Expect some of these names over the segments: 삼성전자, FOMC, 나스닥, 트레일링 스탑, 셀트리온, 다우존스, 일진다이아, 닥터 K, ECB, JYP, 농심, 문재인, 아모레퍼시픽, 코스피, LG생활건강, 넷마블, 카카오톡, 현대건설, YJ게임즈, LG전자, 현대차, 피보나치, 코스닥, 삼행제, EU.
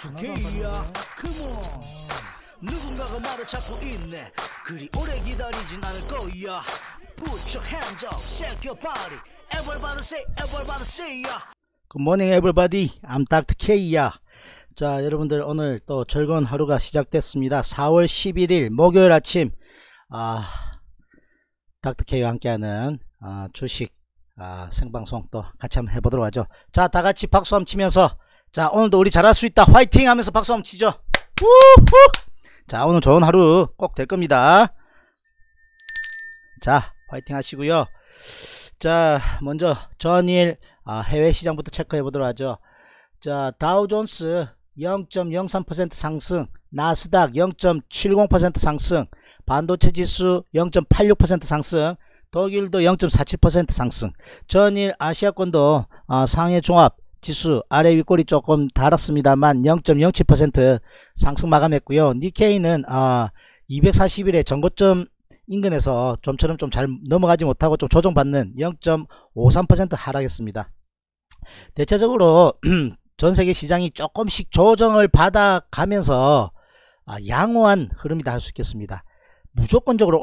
닥터 K야 컴온. 누군가가 말을 찾고 있네. 그리 오래 기다리진 않을 거야. Put your hands up, shake your body. Everybody say, everybody say ya. Good morning everybody, I'm 닥터 K야. 자, 여러분들 오늘 또 즐거운 하루가 시작됐습니다. 4월 11일 목요일 아침 닥터 K와 함께하는 주식 생방송 또 같이 한번 해보도록 하죠. 자, 다같이 박수 한번 치면서, 자, 오늘도 우리 잘할 수 있다 화이팅 하면서 박수 한번 치죠. 우후! 자, 오늘 좋은 하루 꼭 될 겁니다. 자, 화이팅 하시고요. 자, 먼저 전일 해외 시장부터 체크해 보도록 하죠. 자, 다우존스 0.03% 상승, 나스닥 0.70% 상승, 반도체 지수 0.86% 상승, 독일도 0.47% 상승. 전일 아시아권도 상해종합지수 아래 윗꼬리 조금 달았습니다만 0.07% 상승 마감했고요. 니케이는 240일의 전고점 인근에서 좀처럼 좀 잘 넘어가지 못하고 좀 조정받는 0.53% 하락했습니다. 대체적으로 전세계 시장이 조금씩 조정을 받아가면서 양호한 흐름이다 할 수 있겠습니다. 무조건적으로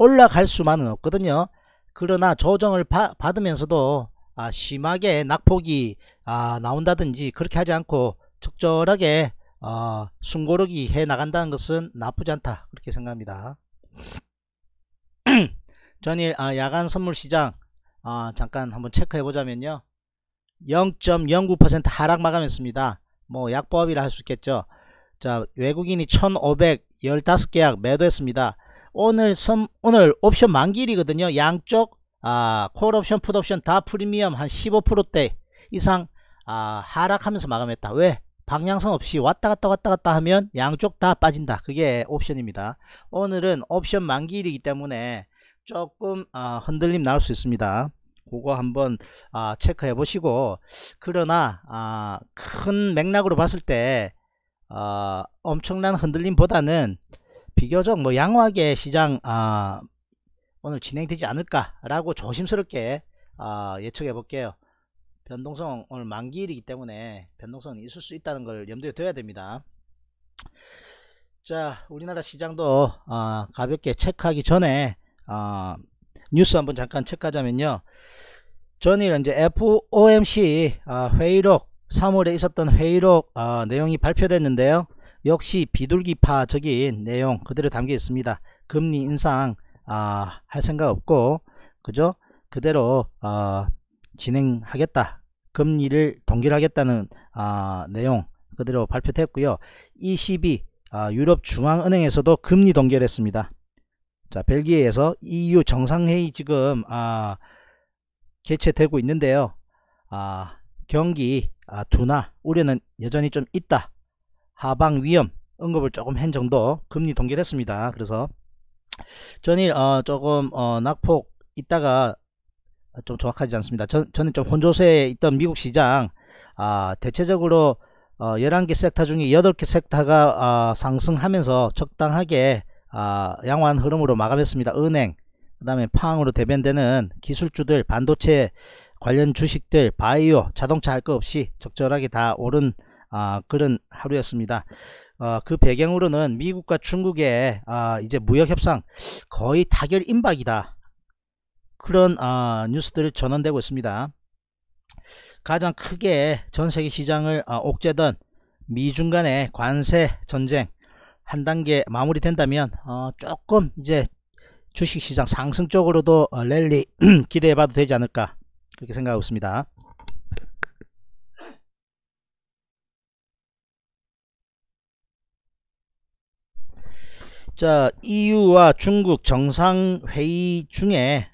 올라갈 수만은 없거든요. 그러나 조정을 받으면서도 심하게 낙폭이 나온다든지 그렇게 하지 않고 적절하게 숨고르기 해 나간다는 것은 나쁘지 않다 그렇게 생각합니다. 전일 야간 선물시장 잠깐 한번 체크해 보자면요, 0.09% 하락 마감했습니다. 뭐 약보합이라 할 수 있겠죠. 자, 외국인이 1515계약 매도했습니다. 오늘 옵션 만기일이거든요. 양쪽 콜옵션, 풋옵션 다 프리미엄 한 15%대 이상 하락하면서 마감했다. 왜? 방향성 없이 왔다갔다 하면 양쪽 다 빠진다. 그게 옵션입니다. 오늘은 옵션 만기일이기 때문에 조금 흔들림 나올 수 있습니다. 그거 한번 체크해 보시고, 그러나 큰 맥락으로 봤을 때 엄청난 흔들림보다는 비교적 뭐 양호하게 시장 오늘 진행되지 않을까 라고 조심스럽게 예측해 볼게요. 변동성, 오늘 만기일이기 때문에 변동성이 있을 수 있다는 걸 염두에 둬야 됩니다. 자, 우리나라 시장도 가볍게 체크하기 전에 뉴스 한번 잠깐 체크하자면요, 전일 이제 FOMC 회의록, 3월에 있었던 회의록 내용이 발표됐는데요, 역시 비둘기파적인 내용 그대로 담겨 있습니다. 금리 인상 할 생각 없고, 그죠? 그대로 진행하겠다, 금리를 동결하겠다는 내용 그대로 발표됐고요. ECB 유럽 중앙은행에서도 금리 동결했습니다. 자, 벨기에에서 EU 정상회의 지금 개최되고 있는데요, 경기 둔화 우려는 여전히 좀 있다, 하방 위험 언급을 조금 한 정도 금리 동결했습니다. 그래서 전일 조금 낙폭 있다가 좀 정확하지 않습니다. 저는 좀 혼조세에 있던 미국 시장, 대체적으로 11개 섹터 중에 8개 섹터가 상승하면서 적당하게 양호한 흐름으로 마감했습니다. 은행, 그 다음에 팡으로 대변되는 기술주들, 반도체 관련 주식들, 바이오, 자동차 할 것 없이 적절하게 다 오른 그런 하루였습니다. 그 배경으로는 미국과 중국의 이제 무역 협상 거의 타결 임박이다, 그런 뉴스들이 전언되고 있습니다. 가장 크게 전세계 시장을 옥죄던 미중 간의 관세 전쟁 한 단계 마무리 된다면 조금 이제 주식시장 상승 쪽으로도 랠리 기대해 봐도 되지 않을까 그렇게 생각하고 있습니다. 자, EU와 중국 정상회의 중에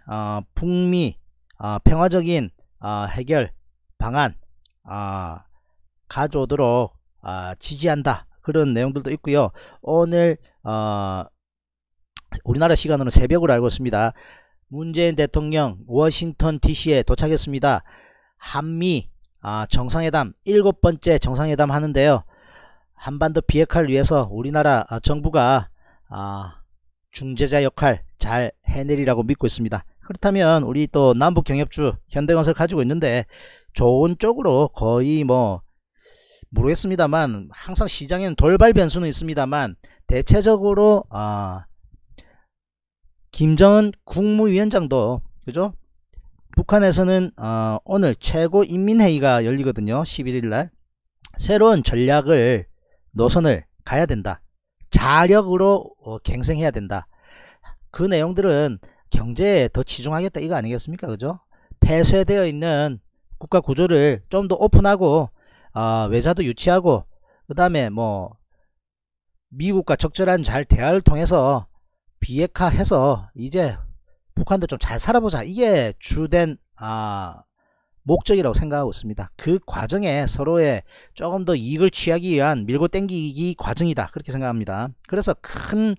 북미 평화적인 해결 방안 가져오도록 지지한다 그런 내용들도 있고요. 오늘 우리나라 시간으로 새벽으로 알고 있습니다. 문재인 대통령 워싱턴 DC에 도착했습니다. 한미 정상회담 7번째 정상회담 하는데요, 한반도 비핵화를 위해서 우리나라 정부가 중재자 역할 잘 해내리라고 믿고 있습니다. 그렇다면 우리 또 남북 경협주 현대건설 가지고 있는데 좋은 쪽으로 거의 뭐 모르겠습니다만 항상 시장에는 돌발 변수는 있습니다만 대체적으로 김정은 국무위원장도 그죠? 북한에서는 오늘 최고인민회의가 열리거든요. 11일날 새로운 전략을 노선을 가야 된다. 자력으로 갱생해야 된다. 그 내용들은 경제에 더 치중하겠다 이거 아니겠습니까? 그죠? 폐쇄되어 있는 국가 구조를 좀 더 오픈하고 외자도 유치하고 그 다음에 뭐 미국과 적절한 잘 대화를 통해서 비핵화해서 이제 북한도 좀 잘 살아보자 이게 주된 목적이라고 생각하고 있습니다. 그 과정에 서로의 조금 더 이익을 취하기 위한 밀고 땡기기 과정이다 그렇게 생각합니다. 그래서 큰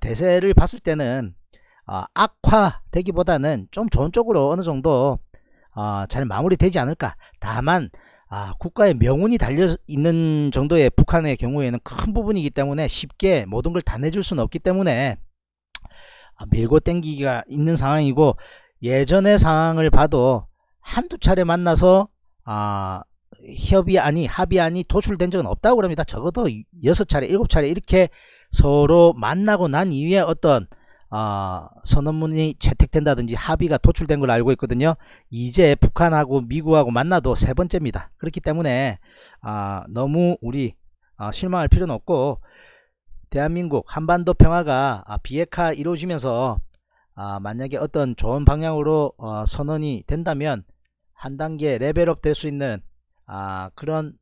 대세를 봤을 때는 악화되기보다는 좀 좋은 쪽으로 어느 정도 잘 마무리되지 않을까. 다만 국가의 명운이 달려있는 정도의 북한의 경우에는 큰 부분이기 때문에 쉽게 모든 걸 다 내줄 수는 없기 때문에 밀고 땡기기가 있는 상황이고 예전의 상황을 봐도 한두 차례 만나서 합의안이 도출된 적은 없다고 그럽니다. 적어도 6차례 7차례 이렇게 서로 만나고 난 이후에 어떤 선언문이 채택된다든지 합의가 도출된 걸 알고 있거든요. 이제 북한하고 미국하고 만나도 3번째입니다. 그렇기 때문에 너무 우리 실망할 필요는 없고 대한민국 한반도 평화가 비핵화 이루어지면서 만약에 어떤 좋은 방향으로 선언이 된다면 한 단계 레벨업 될 수 있는 그런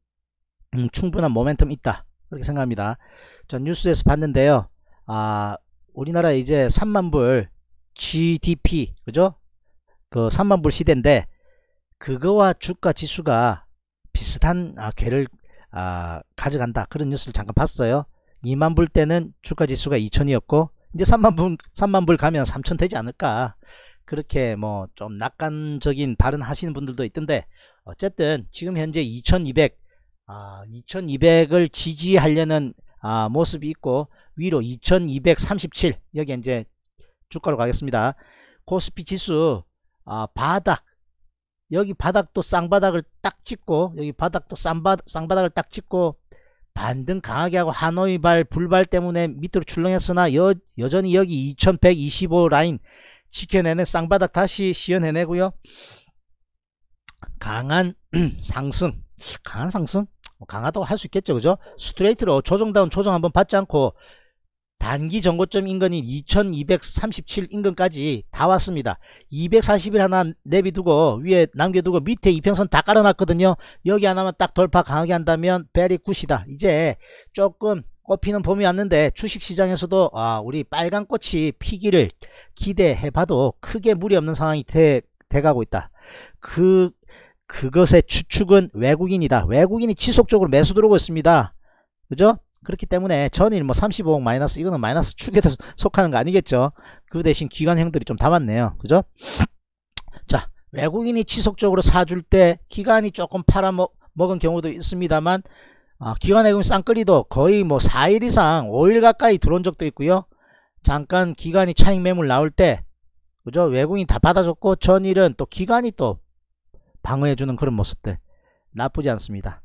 충분한 모멘텀 있다 그렇게 생각합니다. 전 뉴스에서 봤는데요. 우리나라 이제 3만불 GDP 그죠? 그 3만불 시대인데 그거와 주가 지수가 비슷한 궤를 가져간다 그런 뉴스를 잠깐 봤어요. 2만불 때는 주가 지수가 2000이었고 이제 3만불 가면 3000 되지 않을까 그렇게 뭐 좀 낙관적인 발언하시는 분들도 있던데 어쨌든 지금 현재 2200을 지지하려는 모습이 있고 위로 2237 여기 이제 주가로 가겠습니다. 코스피 지수 바닥 여기 바닥도 쌍바닥을 딱 찍고 여기 바닥도 쌍바닥을 딱 찍고 반등 강하게 하고 하노이발 불발 때문에 밑으로 출렁했으나 여전히 여기 2125 라인 지켜내는 쌍바닥 다시 시연해내고요. 강한 상승 강하다고 할 수 있겠죠. 그죠? 스트레이트로 조정다운 조정 한번 받지 않고 단기 전고점 인근인 2237 인근까지 다 왔습니다. 240일 하나 내비두고 위에 남겨두고 밑에 이평선 다 깔아놨거든요. 여기 하나만 딱 돌파 강하게 한다면 베리 굿이다. 이제 조금 꽃피는 봄이 왔는데 주식시장에서도 우리 빨간 꽃이 피기를 기대해봐도 크게 무리 없는 상황이 돼가고 있다. 그것의 추측은 외국인이다. 외국인이 지속적으로 매수 들어오고 있습니다. 그죠? 그렇기 때문에 전일 뭐 35억 마이너스 이거는 마이너스 축에 속하는 거 아니겠죠. 그 대신 기관형들이 좀 담았네요. 그죠? 자, 외국인이 지속적으로 사줄 때 기관이 조금 팔아먹은 경우도 있습니다만 기관예금 쌍끌이도 거의 뭐 4일 이상 5일 가까이 들어온 적도 있고요. 잠깐 기관이 차익 매물 나올 때 그죠? 외국인이 다 받아줬고 전일은 또 기관이 또 방어해주는 그런 모습들 나쁘지 않습니다.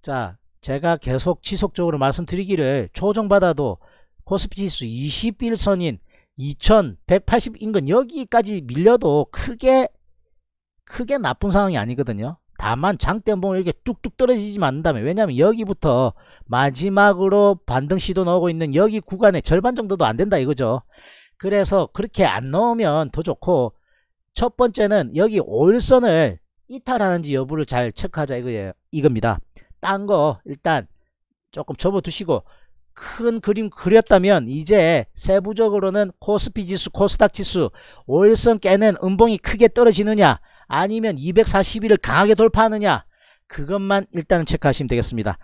자, 제가 계속 지속적으로 말씀드리기를 조정받아도 코스피지수 21선인 2180 인근 여기까지 밀려도 크게 나쁜 상황이 아니거든요. 다만 장대봉을 이렇게 뚝뚝 떨어지지 않는다면 왜냐하면 여기부터 마지막으로 반등 시도 나오고 있는 여기 구간의 절반 정도도 안 된다 이거죠. 그래서 그렇게 안 넣으면 더 좋고 첫 번째는 여기 5일선을 이탈하는지 여부를 잘 체크하자 이겁니다. 딴 거 일단 조금 접어두시고 큰 그림 그렸다면 이제 세부적으로는 코스피 지수, 코스닥 지수 5일선 깨낸 음봉이 크게 떨어지느냐 아니면 241을 강하게 돌파하느냐 그것만 일단은 체크하시면 되겠습니다.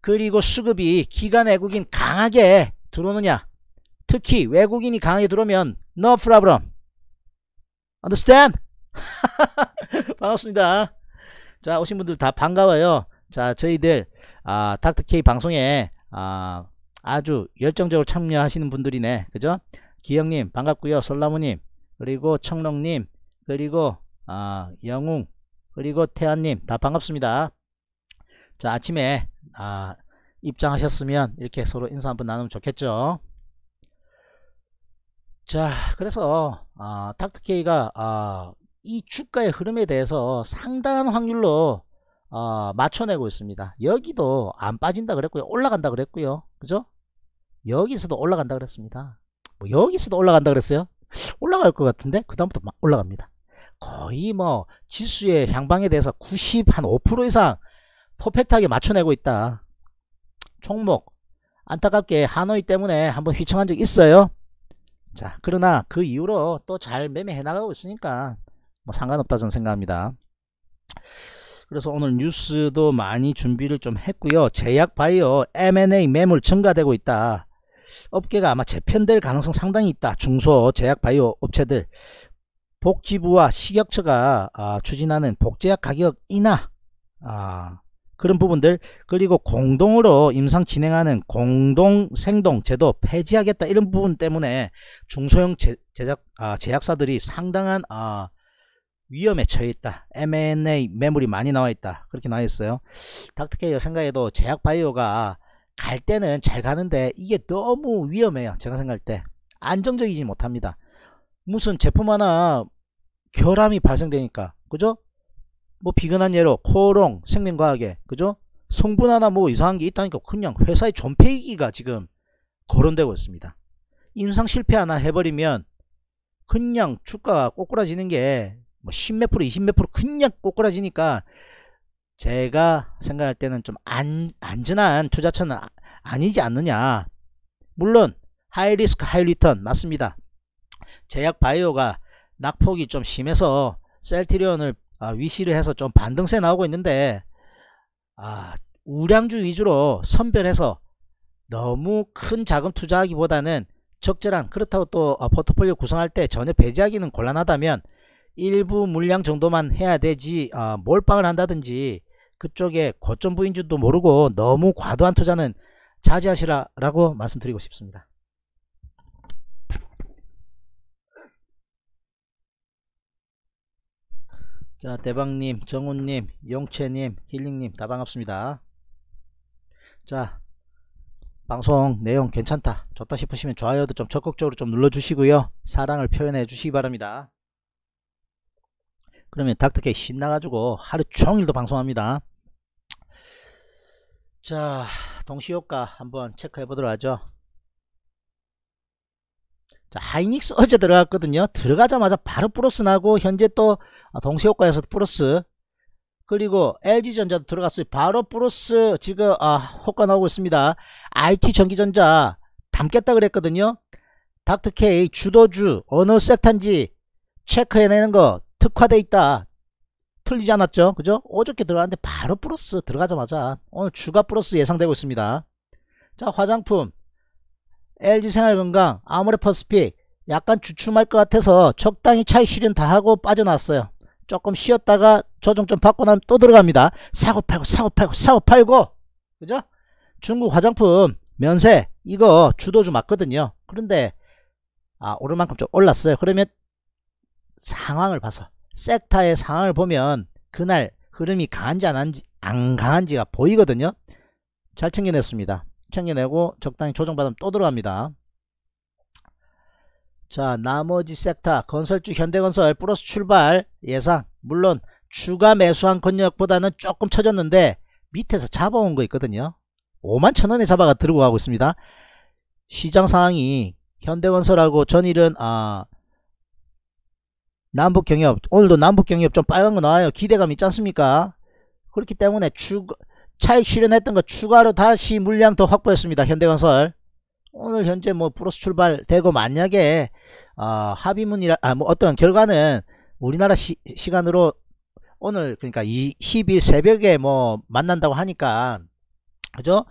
그리고 수급이 기관 외국인 강하게 들어오느냐 특히 외국인이 강하게 들어오면 no problem. understand? 반갑습니다. 자, 오신 분들 다 반가워요. 자, 저희들 닥터 K 방송에 아주 열정적으로 참여하시는 분들이네. 그죠? 기영님 반갑고요. 솔라무님 그리고 청록님 그리고 영웅 그리고 태안님 다 반갑습니다. 자, 아침에 입장하셨으면 이렇게 서로 인사 한번 나누면 좋겠죠. 자, 그래서 닥터 K가 이 주가의 흐름에 대해서 상당한 확률로 맞춰내고 있습니다. 여기도 안 빠진다 그랬고요, 올라간다 그랬고요, 그죠? 여기서도 올라간다 그랬습니다. 뭐 여기서도 올라간다 그랬어요? 올라갈 것 같은데 그 다음부터 막 올라갑니다. 거의 뭐 지수의 향방에 대해서 95% 이상 퍼펙트하게 맞춰내고 있다. 종목 안타깝게 하노이 때문에 한번 휘청한 적 있어요. 자, 그러나 그 이후로 또 잘 매매해 나가고 있으니까 뭐 상관없다 저는 생각합니다. 그래서 오늘 뉴스도 많이 준비를 좀 했고요. 제약바이오 M&A 매물 증가되고 있다. 업계가 아마 재편될 가능성 상당히 있다. 중소 제약바이오 업체들, 복지부와 식약처가 추진하는 복제약 가격 인하 그런 부분들, 그리고 공동으로 임상 진행하는 공동생동 제도 폐지하겠다, 이런 부분 때문에 중소형 제약사들이 상당한 위험에 처해 있다. M&A 매물이 많이 나와 있다. 그렇게 나와 있어요. 닥터케이어 생각에도 제약바이오가 갈 때는 잘 가는데 이게 너무 위험해요. 제가 생각할 때 안정적이지 못합니다. 무슨 제품 하나 결함이 발생되니까, 그죠? 뭐 비근한 예로 코오롱 생명과학에, 그죠? 성분 하나 뭐 이상한 게 있다니까 그냥 회사의 존폐위기가 지금 거론되고 있습니다. 임상 실패 하나 해버리면 그냥 주가가 꼬꾸라지는 게 뭐 10몇 프로 20몇 프로 그냥 꼬꾸라지니까 제가 생각할 때는 좀 안전한 투자처는 아니지 않느냐. 물론 하이 리스크 하이 리턴 맞습니다. 제약 바이오가 낙폭이 좀 심해서 셀트리온을 위시를 해서 좀 반등세 나오고 있는데, 우량주 위주로 선별해서 너무 큰 자금 투자하기보다는 적절한, 그렇다고 또 포트폴리오 구성할 때 전혀 배제하기는 곤란하다면 일부 물량 정도만 해야 되지, 몰빵을 한다든지 그쪽에 고점부인 줄도 모르고 너무 과도한 투자는 자제하시라고 말씀드리고 싶습니다. 자, 대방님, 정훈님, 용채님, 힐링님 다 반갑습니다. 자, 방송 내용 괜찮다, 좋다 싶으시면 좋아요도 좀 적극적으로 좀 눌러주시고요, 사랑을 표현해 주시기 바랍니다. 그러면 닥터K 신나가지고 하루 종일도 방송합니다. 자, 동시효과 한번 체크해 보도록 하죠. 자, 하이닉스 어제 들어갔거든요. 들어가자마자 바로 플러스 나고, 현재 또 동시효과에서 플러스, 그리고 LG전자도 들어갔어요. 바로 플러스 지금 효과 나오고 있습니다. IT 전기전자 담겠다 그랬거든요. 닥터K 주도주 어느 섹터인지 체크해내는 거 특화돼 있다. 틀리지 않았죠, 그죠? 어저께 들어갔는데 바로 플러스 들어가자마자 오늘 주가 플러스 예상되고 있습니다. 자, 화장품 LG생활건강, 아모레퍼시픽 약간 주춤할 것 같아서 적당히 차익 실현 다 하고 빠져나왔어요. 조금 쉬었다가 조정 좀 받고 나면 또 들어갑니다. 사고 팔고, 그죠? 중국 화장품 면세 이거 주도주 맞거든요. 그런데 오를 만큼 좀 올랐어요. 그러면 상황을 봐서, 섹터의 상황을 보면 그날 흐름이 강한지 안 강한지가 보이거든요. 잘 챙겨냈습니다. 챙겨내고 적당히 조정받으면 또 들어갑니다. 자, 나머지 섹터 건설주 현대건설 플러스 출발 예상. 물론 추가 매수한 권역보다는 조금 처졌는데 밑에서 잡아온 거 있거든요. 51,000원에 잡아가 들고 가고 있습니다. 시장 상황이 현대건설하고 전일은 남북경협, 오늘도 남북경협 좀 빨간 거 나와요. 기대감 있지 않습니까? 그렇기 때문에 차익 실현했던 거 추가로 다시 물량 더 확보했습니다. 현대건설 오늘 현재 뭐 플러스 출발되고, 만약에 합의문이라 뭐 어떤 결과는 우리나라 시간으로 오늘, 그러니까 10일 새벽에 뭐 만난다고 하니까, 그죠?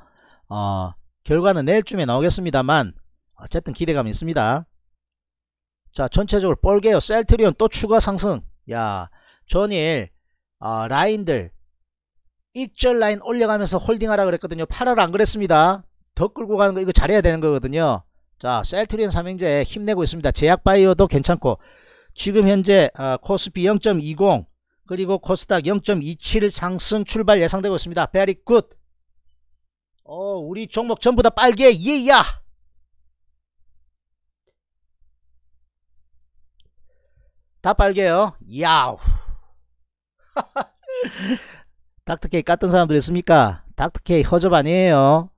결과는 내일쯤에 나오겠습니다만 어쨌든 기대감이 있습니다. 자, 전체적으로 뻘개요. 셀트리온 또 추가 상승. 야, 전일 라인들 익절 라인 올려가면서 홀딩하라 그랬거든요. 팔아라 안 그랬습니다. 더 끌고 가는 거 이거 잘해야 되는 거거든요. 자, 셀트리온 삼행제 힘내고 있습니다. 제약바이오도 괜찮고, 지금 현재 코스피 0.20, 그리고 코스닥 0.27 상승 출발 예상되고 있습니다. 베리 굿. 우리 종목 전부 다 빨개. 예야. 다 빨개요. 야우. 닥터 K 깠던 사람들 있습니까? 닥터 K 허접 아니에요.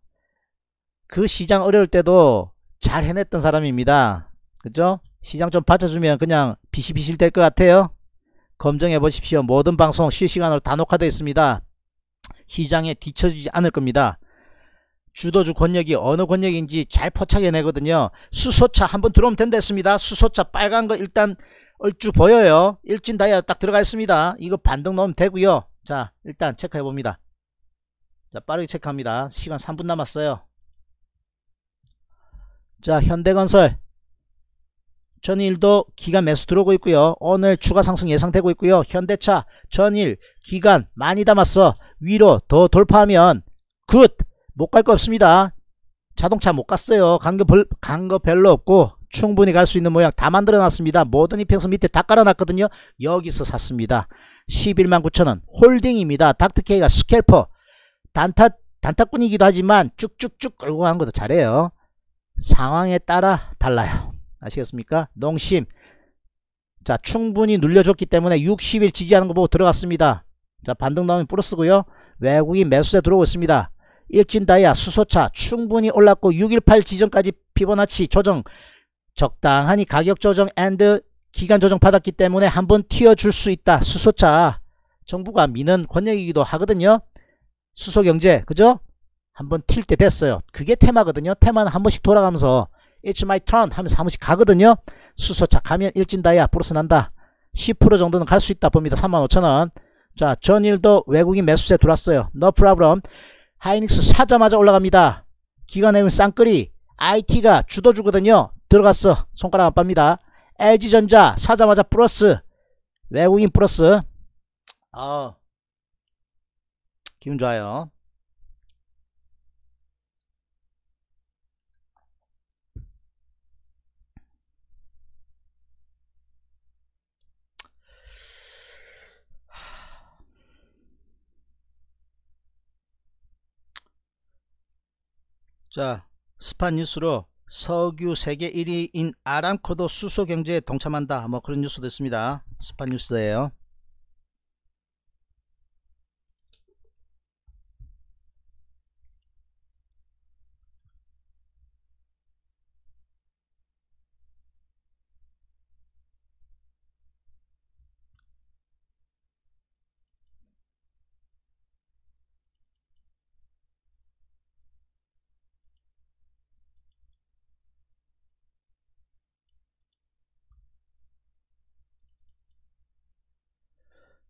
그 시장 어려울 때도 잘 해냈던 사람입니다. 그죠? 시장 좀 받쳐주면 그냥 비실비실 될 것 같아요. 검증해 보십시오. 모든 방송 실시간으로 다 녹화되어 있습니다. 시장에 뒤처지지 않을 겁니다. 주도주 권역이 어느 권역인지 잘 포착해내거든요. 수소차 한번 들어오면 된다 했습니다. 수소차 빨간 거 일단 얼추 보여요. 일진다이아 딱 들어가 있습니다. 이거 반등 넣으면 되고요. 자, 일단 체크해 봅니다. 자, 빠르게 체크합니다. 시간 3분 남았어요. 자, 현대건설 전일도 기간 매수 들어오고 있고요. 오늘 추가 상승 예상되고 있고요. 현대차 전일 기간 많이 담았어. 위로 더 돌파하면 굿. 못 갈 거 없습니다. 자동차 못 갔어요. 간 거 별로 없고 충분히 갈 수 있는 모양 다 만들어 놨습니다. 모든 이평선 밑에 다 깔아 놨거든요. 여기서 샀습니다. 119,000원 홀딩입니다. 닥터K가 스켈퍼 단타꾼이기도 하지만 쭉쭉쭉 끌고 간 것도 잘해요. 상황에 따라 달라요. 아시겠습니까? 농심 자 충분히 눌려줬기 때문에 60일 지지하는 거 보고 들어갔습니다. 자 반등 나오면 플러스고요. 외국인 매수세 들어오고 있습니다. 일진다이아 수소차 충분히 올랐고 618 지점까지 피보나치 조정 적당하니 가격 조정 앤드 기간 조정 받았기 때문에 한번 튀어줄 수 있다. 수소차 정부가 미는 권역이기도 하거든요. 수소경제 그죠? 한번 튈 때 됐어요. 그게 테마거든요. 테마는 한 번씩 돌아가면서 It's my turn 하면서 한 번씩 가거든요. 수소차 가면 일진다이아 플러스 난다. 10% 정도는 갈 수 있다 봅니다. 35,000원 자 전일도 외국인 매수세 들어왔어요. No problem. 하이닉스 사자마자 올라갑니다. 기관에는 쌍끌이 IT가 주도주거든요. 들어갔어. 손가락 안 빱니다. LG전자 사자마자 플러스 외국인 플러스 기분 좋아요. 자, 스팟 뉴스로 석유 세계 1위인 아람코도 수소 경제에 동참한다. 뭐 그런 뉴스도 있습니다. 스팟 뉴스예요.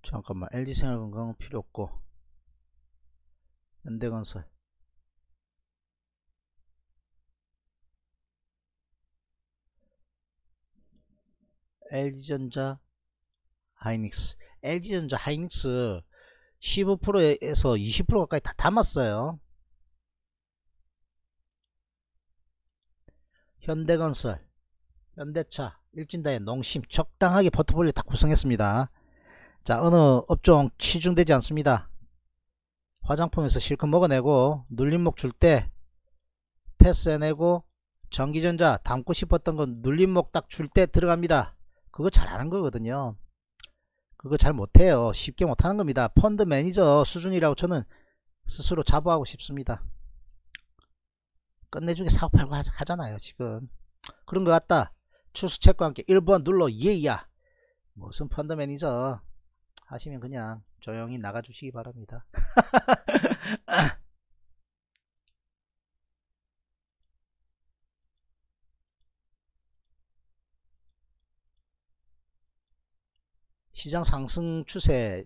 잠깐만 LG생활건강 필요 없고 현대건설 LG전자 하이닉스 LG전자 하이닉스 15%에서 20% 가까이 다 담았어요. 현대건설 현대차 일진다이아 농심 적당하게 포트폴리오 다 구성했습니다. 자 어느 업종 치중되지 않습니다. 화장품에서 실컷 먹어내고 눌림목 줄 때 패스해내고 전기전자 담고 싶었던 건 눌림목 딱 줄 때 들어갑니다. 그거 잘하는 거거든요. 그거 잘 못해요. 쉽게 못하는 겁니다. 펀드 매니저 수준이라고 저는 스스로 자부하고 싶습니다. 끝내주게 사업팔고 하잖아요 지금. 그런 것 같다. 추수책과 함께 1번 눌러 예야. 무슨 펀드 매니저 하시면 그냥 조용히 나가주시기 바랍니다. 시장 상승 추세로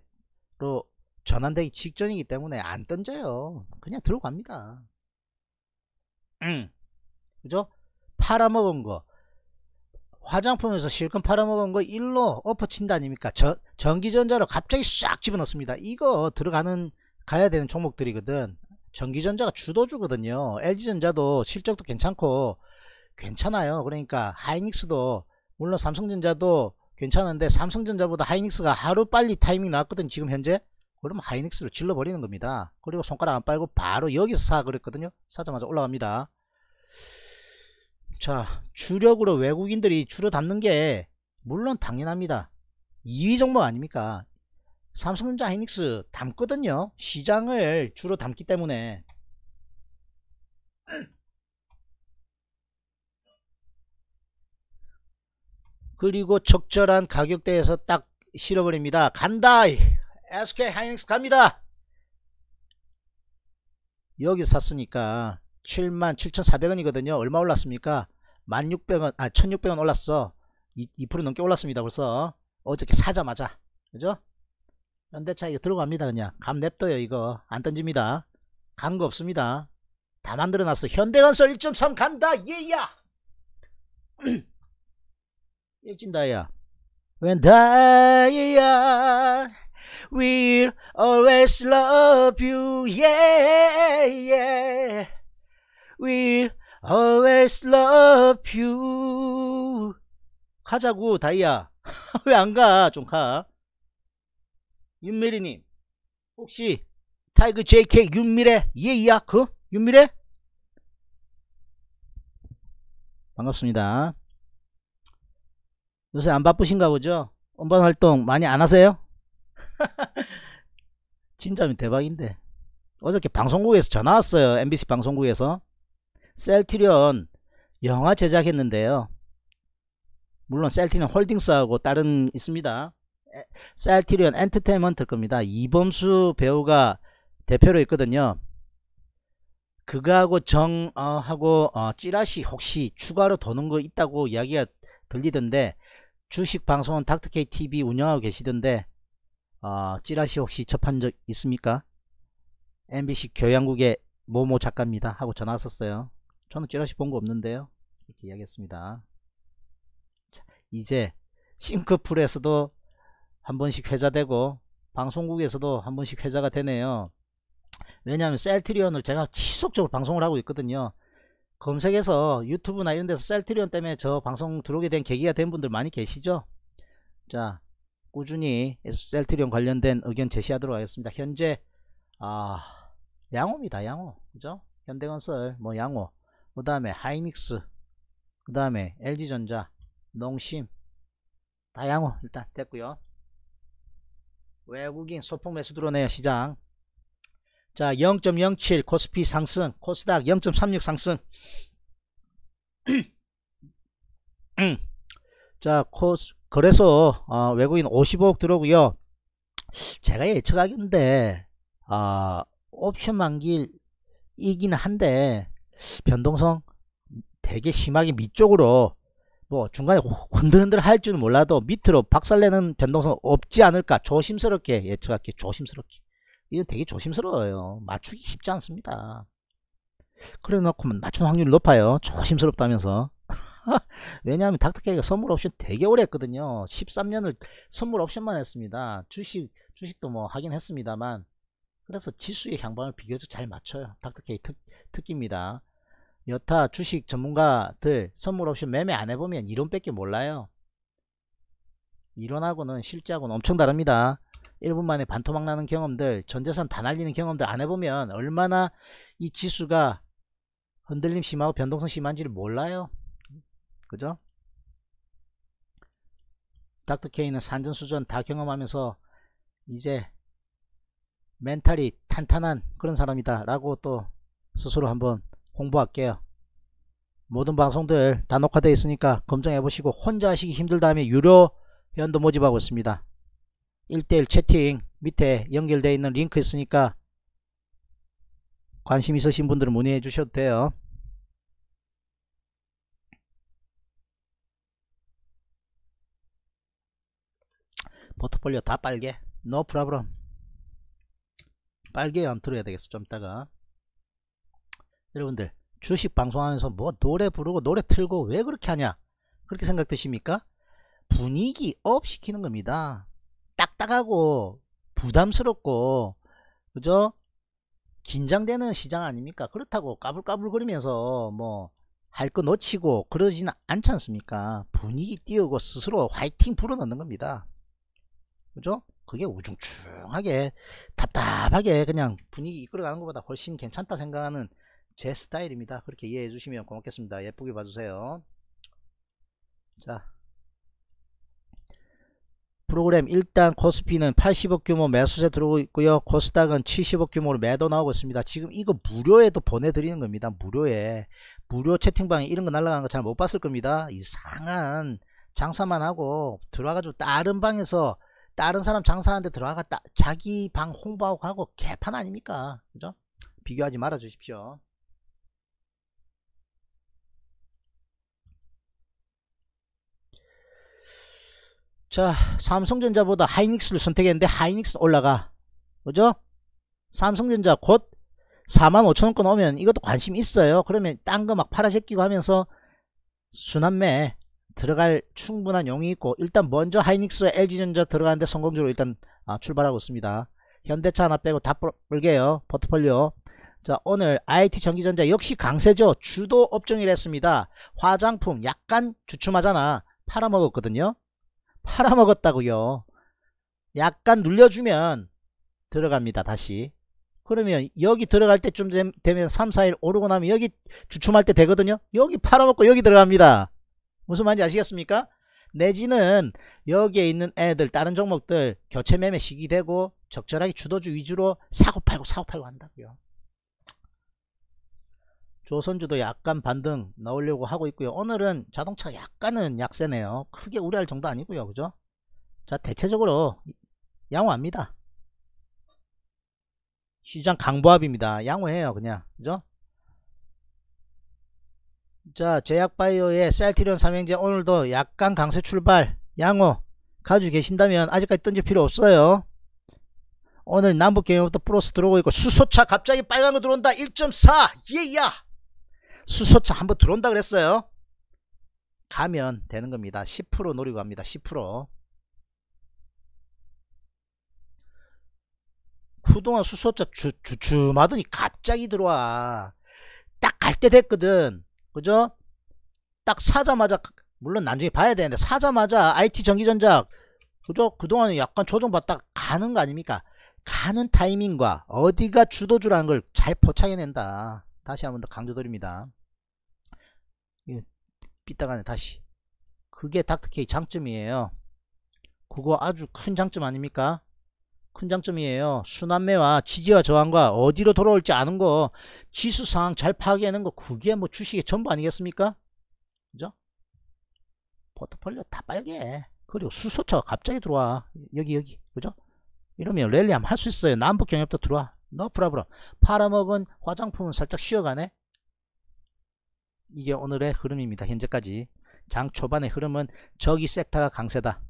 전환되기 직전이기 때문에 안 던져요. 그냥 들어갑니다. 그죠? 팔아먹은 거 화장품에서 실컷 팔아먹은 거 일로 엎어친다 아닙니까? 전기전자로 갑자기 싹 집어넣습니다. 이거 들어가는 가야 되는 종목들이거든. 전기전자가 주도주거든요. LG전자도 실적도 괜찮고 괜찮아요. 그러니까 하이닉스도 물론 삼성전자도 괜찮은데 삼성전자보다 하이닉스가 하루 빨리 타이밍 나왔거든 지금 현재. 그러면 하이닉스로 질러버리는 겁니다. 그리고 손가락 안 빨고 바로 여기서 사 그랬거든요. 사자마자 올라갑니다. 자, 주력으로 외국인들이 주로 담는 게 물론 당연합니다. 2위 종목 아닙니까? 삼성전자 하이닉스 담거든요. 시장을 주로 담기 때문에. 그리고 적절한 가격대에서 딱 실어버립니다. 간다! SK하이닉스 갑니다! 여기 샀으니까 77,400원이거든요. 얼마 올랐습니까? 1,600원 올랐어. 2% 넘게 올랐습니다. 벌써 어저께 사자마자. 그죠? 현대차 이거 들어갑니다. 그냥 감 냅둬요. 이거 안 던집니다. 간 거 없습니다. 다 만들어놨어. 현대건설 1.3 간다. 예야. 일진다이아. When 다이아 will always love you. Yeah, yeah. We'll always love you. 가자고 다이아. 왜 안 가? 좀 가. 윤미래님 혹시 타이거 JK 윤미래 예이야 그 윤미래 반갑습니다. 요새 안 바쁘신가 보죠? 음반 활동 많이 안 하세요? 진짜면 대박인데. 어저께 방송국에서 전화 왔어요. MBC 방송국에서 셀트리온 영화 제작했는데요. 물론 셀트리온 홀딩스하고 다른 있습니다. 셀트리온 엔터테인먼트 겁니다. 이범수 배우가 대표로 있거든요. 그거하고 찌라시 혹시 추가로 도는 거 있다고 이야기가 들리던데, 주식 방송은 닥터 K TV 운영하고 계시던데 찌라시 혹시 접한 적 있습니까? MBC 교양국의 모모 작가입니다 하고 전화 왔었어요. 저는 찌라시 본 거 없는데요. 이렇게 이야기했습니다. 자, 이제 싱크풀에서도 한 번씩 회자되고 방송국에서도 한 번씩 회자가 되네요. 왜냐하면 셀트리온을 제가 지속적으로 방송을 하고 있거든요. 검색해서 유튜브나 이런 데서 셀트리온 때문에 저 방송 들어오게 된 계기가 된 분들 많이 계시죠. 자, 꾸준히 셀트리온 관련된 의견 제시하도록 하겠습니다. 현재 양호입니다. 양호. 그죠? 현대건설 뭐 양호, 그 다음에 하이닉스, 그 다음에 LG전자, 농심 다 양호. 일단 됐고요. 외국인 소폭 매수 들어오네요. 시장. 자, 0.07 코스피 상승, 코스닥 0.36 상승. 자, 그래서 외국인 55억 들어오고요. 제가 예측하기인데 옵션 만기이긴 한데 변동성 되게 심하게 밑쪽으로 뭐 중간에 흔들흔들 할 줄은 몰라도 밑으로 박살내는 변동성 없지 않을까. 조심스럽게 예측할게. 조심스럽게. 이건 되게 조심스러워요. 맞추기 쉽지 않습니다. 그래 놓고 맞춘 확률이 높아요. 조심스럽다면서. 왜냐하면 닥터케이가 선물 옵션 되게 오래 했거든요. 13년을 선물 옵션만 했습니다. 주식도 뭐 하긴 했습니다만. 그래서 지수의 향방을 비교적 잘 맞춰요. 닥터케이 특기입니다. 여타 주식 전문가들 선물 옵션 매매 안 해보면 이론밖에 몰라요. 이론하고는 실제하고는 엄청 다릅니다. 1분 만에 반토막 나는 경험들, 전재산 다 날리는 경험들 안 해보면 얼마나 이 지수가 흔들림 심하고 변동성 심한지를 몰라요. 그죠? 닥터K는 산전수전 다 경험하면서 이제 멘탈이 탄탄한 그런 사람이다 라고 또 스스로 한번 홍보할게요. 모든 방송들 다 녹화되어 있으니까 검증해 보시고, 혼자 하시기 힘들다면 유료 회원도 모집하고 있습니다. 1대1 채팅 밑에 연결되어 있는 링크 있으니까 관심 있으신 분들은 문의해 주셔도 돼요. 포트폴리오 다 빨개. No problem. 빨개 안 들어야 되겠어. 좀 이따가. 여러분들 주식 방송하면서 뭐 노래 부르고 노래 틀고 왜 그렇게 하냐 그렇게 생각 드십니까? 분위기 업 시키는 겁니다. 딱딱하고 부담스럽고 그죠? 긴장되는 시장 아닙니까? 그렇다고 까불까불거리면서 뭐 할 거 놓치고 그러지는 않지 않습니까? 분위기 띄우고 스스로 화이팅 불어넣는 겁니다. 그죠? 그게 우중충하게 답답하게 그냥 분위기 이끌어가는 것보다 훨씬 괜찮다 생각하는 제 스타일입니다. 그렇게 이해해 주시면 고맙겠습니다. 예쁘게 봐주세요. 자, 프로그램 일단 코스피는 80억 규모 매수세 들어오고 있고요. 코스닥은 70억 규모로 매도 나오고 있습니다. 지금 이거 무료에도 보내드리는 겁니다. 무료에. 무료 채팅방에 이런 거 날아가는 거 잘 못 봤을 겁니다. 이상한 장사만 하고 들어와가지고 다른 방에서 다른 사람 장사하는데 들어와가 자기 방 홍보하고 가고 개판 아닙니까? 그죠? 비교하지 말아 주십시오. 자, 삼성전자보다 하이닉스를 선택했는데 하이닉스 올라가. 그죠? 삼성전자 곧 45,000원권 오면 이것도 관심 있어요. 그러면 딴 거 막 팔아 제끼고 하면서 순환매 들어갈 충분한 용이 있고, 일단 먼저 하이닉스와 LG전자 들어가는데 성공적으로 일단 출발하고 있습니다. 현대차 하나 빼고 다 볼게요. 포트폴리오. 자, 오늘 IT 전기전자 역시 강세죠. 주도 업종이랬습니다. 화장품 약간 주춤하잖아. 팔아먹었거든요. 팔아먹었다고요. 약간 눌려주면 들어갑니다. 다시. 그러면 여기 들어갈 때쯤 되면 3, 4일 오르고 나면 여기 주춤할 때 되거든요. 여기 팔아먹고 여기 들어갑니다. 무슨 말인지 아시겠습니까? 내지는 여기에 있는 애들 다른 종목들 교체 매매 시기 되고 적절하게 주도주 위주로 사고 팔고 한다고요. 조선주도 약간 반등 나오려고 하고 있고요. 오늘은 자동차 약간은 약세네요. 크게 우려할 정도 아니고요. 그죠? 자, 대체적으로 양호합니다. 시장 강보합입니다. 양호해요. 그냥. 그죠? 자, 제약바이오의 셀트리온 삼행제 오늘도 약간 강세 출발. 양호. 가지고 계신다면 아직까지 던질 필요 없어요. 오늘 남북경협도 플러스 들어오고 있고, 수소차 갑자기 빨간 거 들어온다. 1.4. 예야. 수소차 한번 들어온다 그랬어요. 가면 되는 겁니다. 10% 노리고 갑니다. 10%. 그동안 수소차 주춤하더니 갑자기 들어와. 딱 갈 때 됐거든. 그죠? 딱 사자마자, 물론 나중에 봐야 되는데, 사자마자 IT 전기전자, 그죠? 그동안은 약간 조정받다가 가는 거 아닙니까? 가는 타이밍과 어디가 주도주라는 걸 잘 포착해낸다. 다시 한번 더 강조드립니다. 삐딱하네, 다시. 그게 닥터 K 장점이에요. 그거 아주 큰 장점 아닙니까? 큰 장점이에요. 순환매와 지지와 저항과 어디로 돌아올지 아는 거, 지수 상황 잘 파악해내는 거, 그게 뭐 주식의 전부 아니겠습니까? 그죠? 포트폴리오 다 빨개. 그리고 수소차가 갑자기 들어와. 여기. 그죠? 이러면 랠리 한번 할 수 있어요. 남북 경협도 들어와. 너 프라브라. 팔아먹은 화장품은 살짝 쉬어가네. 이게 오늘의 흐름입니다. 현재까지. 장 초반의 흐름은 저기 섹터가 강세다.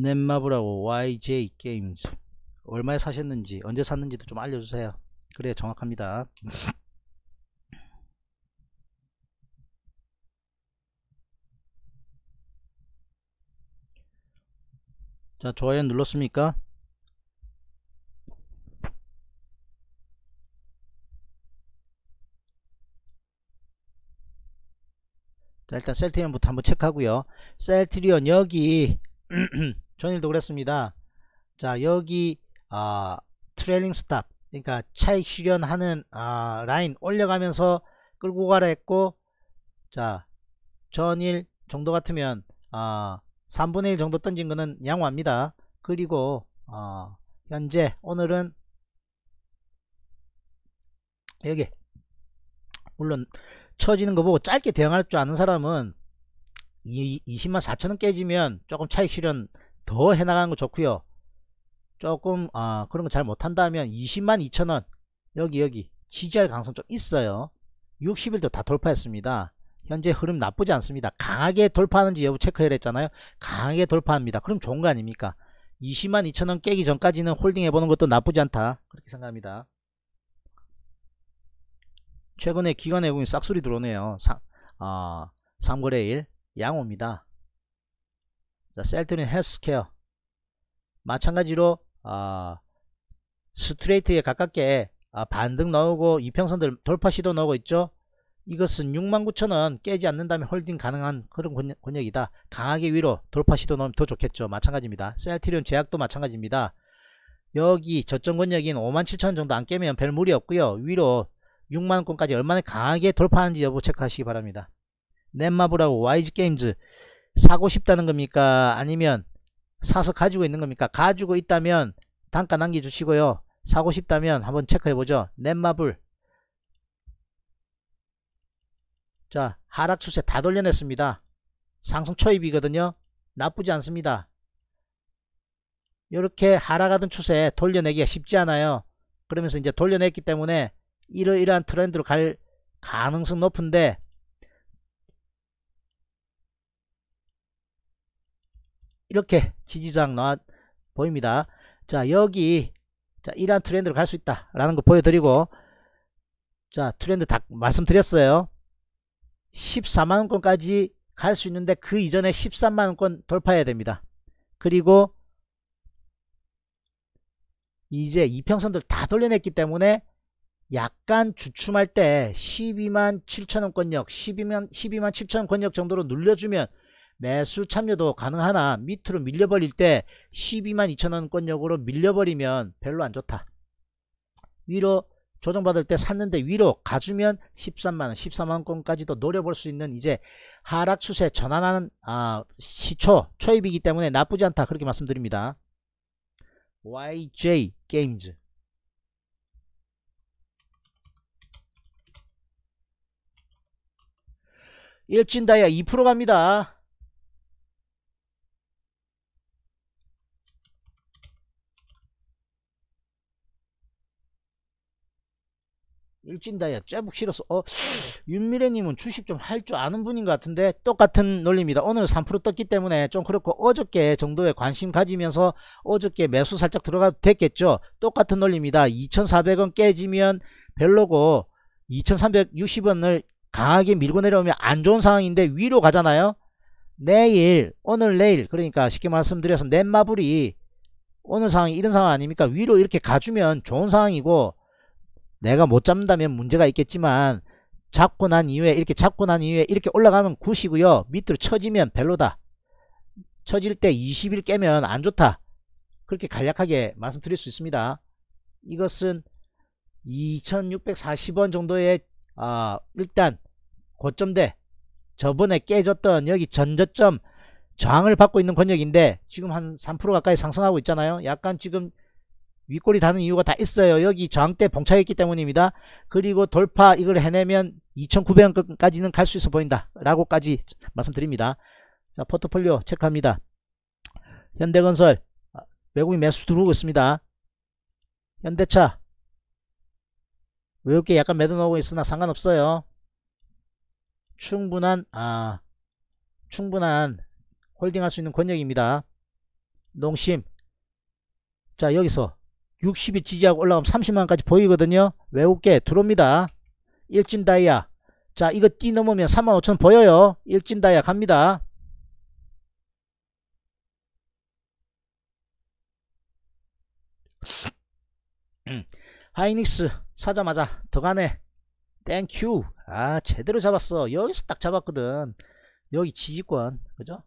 넷마블하고 YJ게임즈 얼마에 사셨는지 언제 샀는지도 좀 알려주세요. 그래 정확합니다. 자, 좋아요 눌렀습니까? 자, 일단 셀트리온부터 한번 체크하고요. 셀트리온 여기 전일도 그랬습니다. 자, 여기 트레일링 스탑, 그러니까 차익 실현하는 라인 올려가면서 끌고 가라 했고, 자, 전일 정도 같으면 3분의 1 정도 던진 거는 양호합니다. 그리고 현재 오늘은 여기 물론 처지는 거 보고 짧게 대응할 줄 아는 사람은 204,000원 깨지면 조금 차익 실현 더 해나가는 거 좋고요. 조금 그런 거 잘 못한다 하면 202,000원 여기 지지할 가능성 좀 있어요. 60일도 다 돌파했습니다. 현재 흐름 나쁘지 않습니다. 강하게 돌파하는지 여부 체크해냈잖아요. 강하게 돌파합니다. 그럼 좋은 거 아닙니까? 20만 2천원 깨기 전까지는 홀딩해보는 것도 나쁘지 않다, 그렇게 생각합니다. 최근에 기관 외국인 싹소리 들어오네요. 3거래일 양호입니다. 자, 셀트리온헬스케어 마찬가지로 스트레이트에 가깝게 반등 나오고 이평선들 돌파 시도 나오고 있죠. 이것은 69,000원 깨지 않는다면 홀딩 가능한 그런 권역이다. 강하게 위로 돌파 시도 넣으면 더 좋겠죠. 마찬가지입니다. 셀트리온 제약도 마찬가지입니다. 여기 저점 권역인 57,000원 정도 안 깨면 별 무리 없고요. 위로 6만원권까지 얼마나 강하게 돌파하는지 여부 체크하시기 바랍니다. 넷마블하고 YJ게임즈 사고 싶다는 겁니까? 아니면 사서 가지고 있는 겁니까? 가지고 있다면 단가 남겨주시고요. 사고 싶다면 한번 체크해보죠. 넷마블 자, 하락 추세 다 돌려냈습니다. 상승 초입이거든요. 나쁘지 않습니다. 이렇게 하락하던 추세 돌려내기가 쉽지 않아요. 그러면서 이제 돌려냈기 때문에 이러이러한 트렌드로 갈 가능성 높은데, 이렇게 지지장 나와 보입니다. 자, 여기 자, 이러한 트렌드로 갈 수 있다 라는 거 보여드리고, 자, 트렌드 다 말씀드렸어요. 14만원권까지 갈 수 있는데 그 이전에 13만원권 돌파해야 됩니다. 그리고 이제 이평선들 다 돌려냈기 때문에 약간 주춤할 때 12만 7천원 권역, 12만 7천원 권역 정도로 눌려주면 매수 참여도 가능하나, 밑으로 밀려버릴 때 12만 2천원 권역으로 밀려버리면 별로 안 좋다. 위로 조정받을 때 샀는데 위로 가주면 13만원, 14만원권까지도 노려볼 수 있는 이제 하락 추세 전환하는 시초, 초입이기 때문에 나쁘지 않다, 그렇게 말씀드립니다. YJ 게임즈 일진다이아 2% 갑니다. 일진다이아 째북 싫어서 윤미래님은 주식 좀 할 줄 아는 분인 것 같은데 똑같은 논리입니다. 오늘 3% 떴기 때문에 좀 그렇고 어저께 정도에 관심 가지면서 어저께 매수 살짝 들어가도 됐겠죠. 똑같은 논리입니다. 2400원 깨지면 별로고 2360원을 강하게 밀고 내려오면 안 좋은 상황인데 위로 가잖아요. 내일, 오늘 내일, 그러니까 쉽게 말씀드려서 넷마블이 오늘 상황이 이런 상황 아닙니까? 위로 이렇게 가주면 좋은 상황이고, 내가 못 잡는다면 문제가 있겠지만 잡고 난 이후에 이렇게 올라가면 굿이고요. 밑으로 쳐지면 별로다. 쳐질 때 20일 깨면 안 좋다. 그렇게 간략하게 말씀드릴 수 있습니다. 이것은 2640원 정도의 일단 고점대, 저번에 깨졌던 여기 전저점 저항을 받고 있는 권역인데 지금 한 3% 가까이 상승하고 있잖아요. 약간 지금 윗골이 다는 이유가 다 있어요. 여기 저항대 봉착했기 때문입니다. 그리고 돌파 이걸 해내면 2,900원까지는 갈 수 있어 보인다 라고까지 말씀드립니다. 자, 포트폴리오 체크합니다. 현대건설 외국인 매수 들어오고 있습니다. 현대차 외국계 약간 매도 나오고 있으나 상관없어요. 충분한 홀딩할 수 있는 권역입니다. 농심 자, 여기서 60일 지지하고 올라가면 30만원까지 보이거든요. 외국계 들어옵니다. 일진다이아 자, 이거 띠 넘으면 35,000원 보여요. 일진다이아 갑니다. 하이닉스 사자마자 더 가네. 땡큐. 아, 제대로 잡았어. 여기서 딱 잡았거든. 여기 지지권 그죠?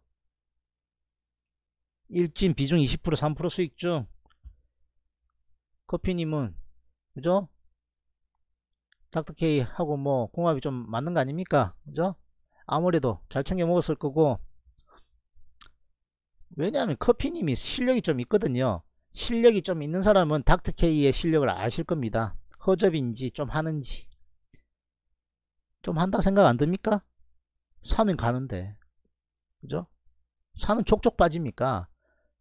일진 비중 20% 3% 수익 중. 커피님은 그죠? 닥터 K 하고 뭐 궁합이 좀 맞는 거 아닙니까? 그죠? 아무래도 잘 챙겨 먹었을 거고, 왜냐하면 커피님이 실력이 좀 있거든요. 실력이 좀 있는 사람은 닥터 K의 실력을 아실 겁니다. 허접인지 좀 하는지, 좀 한다 생각 안 듭니까? 사면 가는데 그죠? 사는 족족 빠집니까?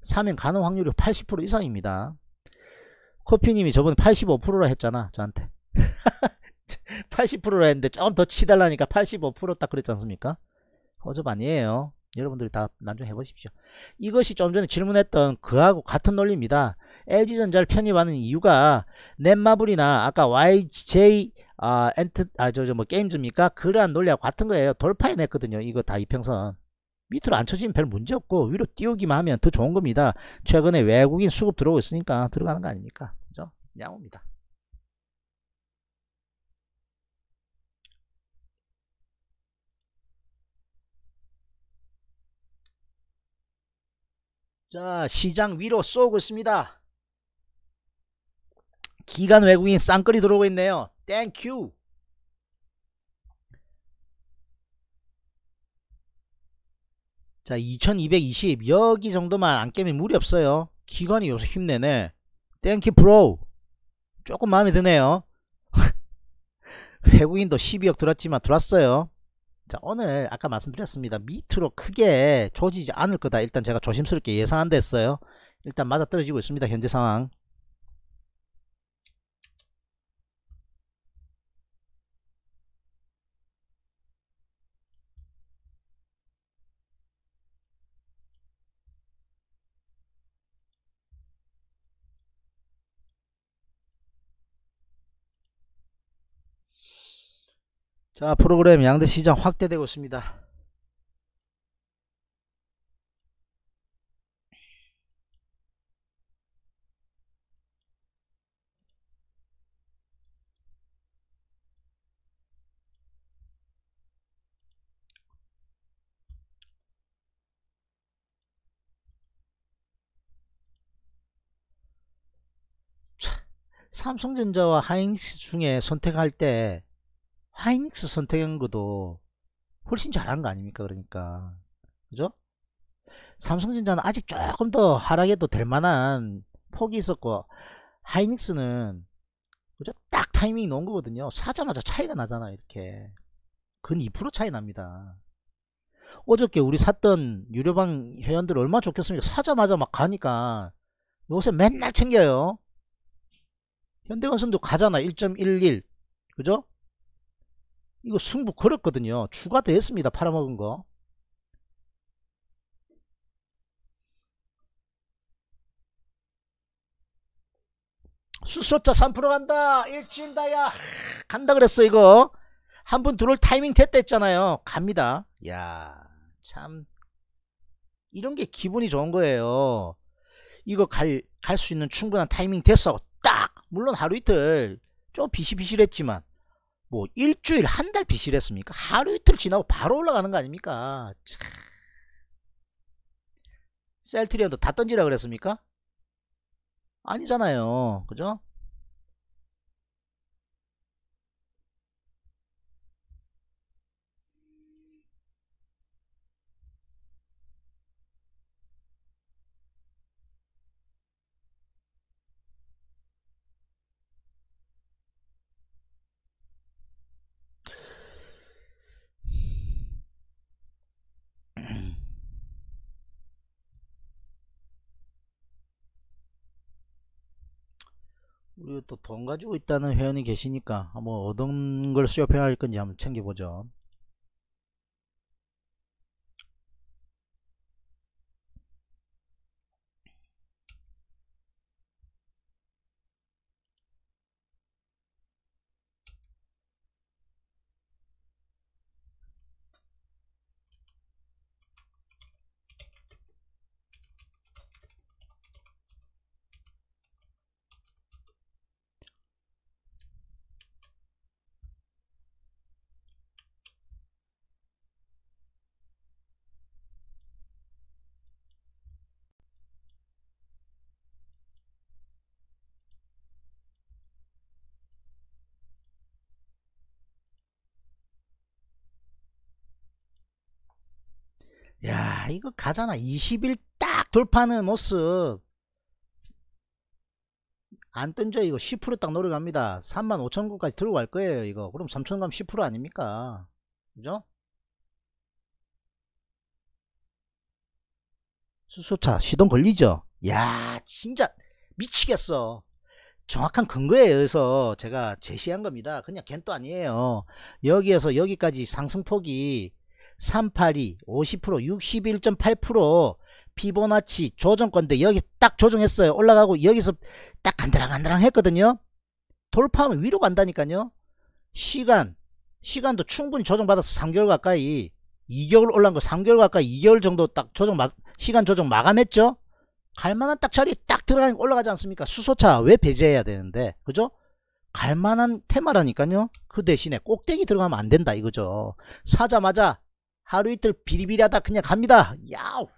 사면 가는 확률이 80% 이상입니다. 커피님이 저번에 85%라 했잖아 저한테. 80%로 했는데 좀 더 치달라니까 85% 딱 그랬지 않습니까? 허접 아니에요. 여러분들이 다 난중에 해보십시오. 이것이 좀 전에 질문했던 그하고 같은 논리입니다. LG전자를 편입하는 이유가 넷마블이나 아까 YJ게임즈입니까? 그러한 논리하고 같은 거예요. 돌파해냈거든요. 이거 다 이평선. 밑으로 안 쳐지면 별 문제 없고 위로 띄우기만 하면 더 좋은 겁니다. 최근에 외국인 수급 들어오고 있으니까 들어가는 거 아닙니까? 그죠? 양호입니다. 자, 시장 위로 쏘고 있습니다. 기관 외국인 쌍끌이 들어오고 있네요. 땡큐. 자, 2220 여기 정도만 안 깨면 무리 없어요. 기관이 요새 힘내네. 땡큐 브로. 조금 마음에 드네요. 외국인도 12억 들었지만 들었어요. 자, 오늘 아까 말씀드렸습니다. 밑으로 크게 조지지 않을 거다. 일단 제가 조심스럽게 예상한다 했어요. 일단 맞아떨어지고 있습니다. 현재 상황. 자, 프로그램 양대시장 확대되고 있습니다. 삼성전자와 하이닉스 중에 선택할 때 하이닉스 선택한 것도 훨씬 잘한 거 아닙니까? 그러니까 그죠? 삼성전자는 아직 조금 더 하락해도 될 만한 폭이 있었고, 하이닉스는 그죠? 딱 타이밍이 놓은 거거든요. 사자마자 차이가 나잖아요. 이렇게 근 2% 차이 납니다. 어저께 우리 샀던 유료방 회원들 얼마나 좋겠습니까? 사자마자 막 가니까. 요새 맨날 챙겨요. 현대건설도 가잖아. 1.11 그죠? 이거 승부 걸었거든요. 추가 됐습니다. 팔아먹은 거. 수소차 3% 간다. 일진다이아 간다 그랬어. 이거 한 분 들어올 타이밍 됐다 했잖아요. 갑니다. 야, 참 이런 게 기분이 좋은 거예요. 이거 갈 수 있는 충분한 타이밍 됐어. 딱! 물론 하루 이틀 좀 비실비실했지만 뭐 일주일 한 달 비실했습니까? 하루 이틀 지나고 바로 올라가는 거 아닙니까? 참. 셀트리온도 다 던지라 그랬습니까? 아니잖아요. 그죠? 우리 또 돈 가지고 있다는 회원이 계시니까 한번 어떤 걸 수협해야 할 건지 한번 챙겨보죠. 야, 이거 가잖아. 20일 딱 돌파하는 모습 안 던져. 이거 10% 딱 노려갑니다. 35,000구까지 들어갈 거예요. 이거 그럼 3,000구 하면 10% 아닙니까? 그죠? 수소차 시동 걸리죠. 야, 진짜 미치겠어. 정확한 근거에 의해서 제가 제시한 겁니다. 그냥 겐도 아니에요. 여기에서 여기까지 상승폭이 382, 50%, 61.8%, 피보나치 조정권데 여기 딱 조정했어요. 올라가고 여기서 딱 간드랑간드랑 했거든요. 돌파하면 위로 간다니까요. 시간도 충분히 조정받아서 3개월 가까이 2개월 올라간 거 3개월 가까이 2개월 정도 딱 시간 조정 마감했죠. 갈만한 딱 자리에 딱 들어가니까 올라가지 않습니까? 수소차 왜 배제해야 되는데, 그죠? 갈만한 테마라니까요. 그 대신에 꼭대기 들어가면 안 된다 이거죠. 사자마자 하루 이틀 비리비리하다 그냥 갑니다. 야우.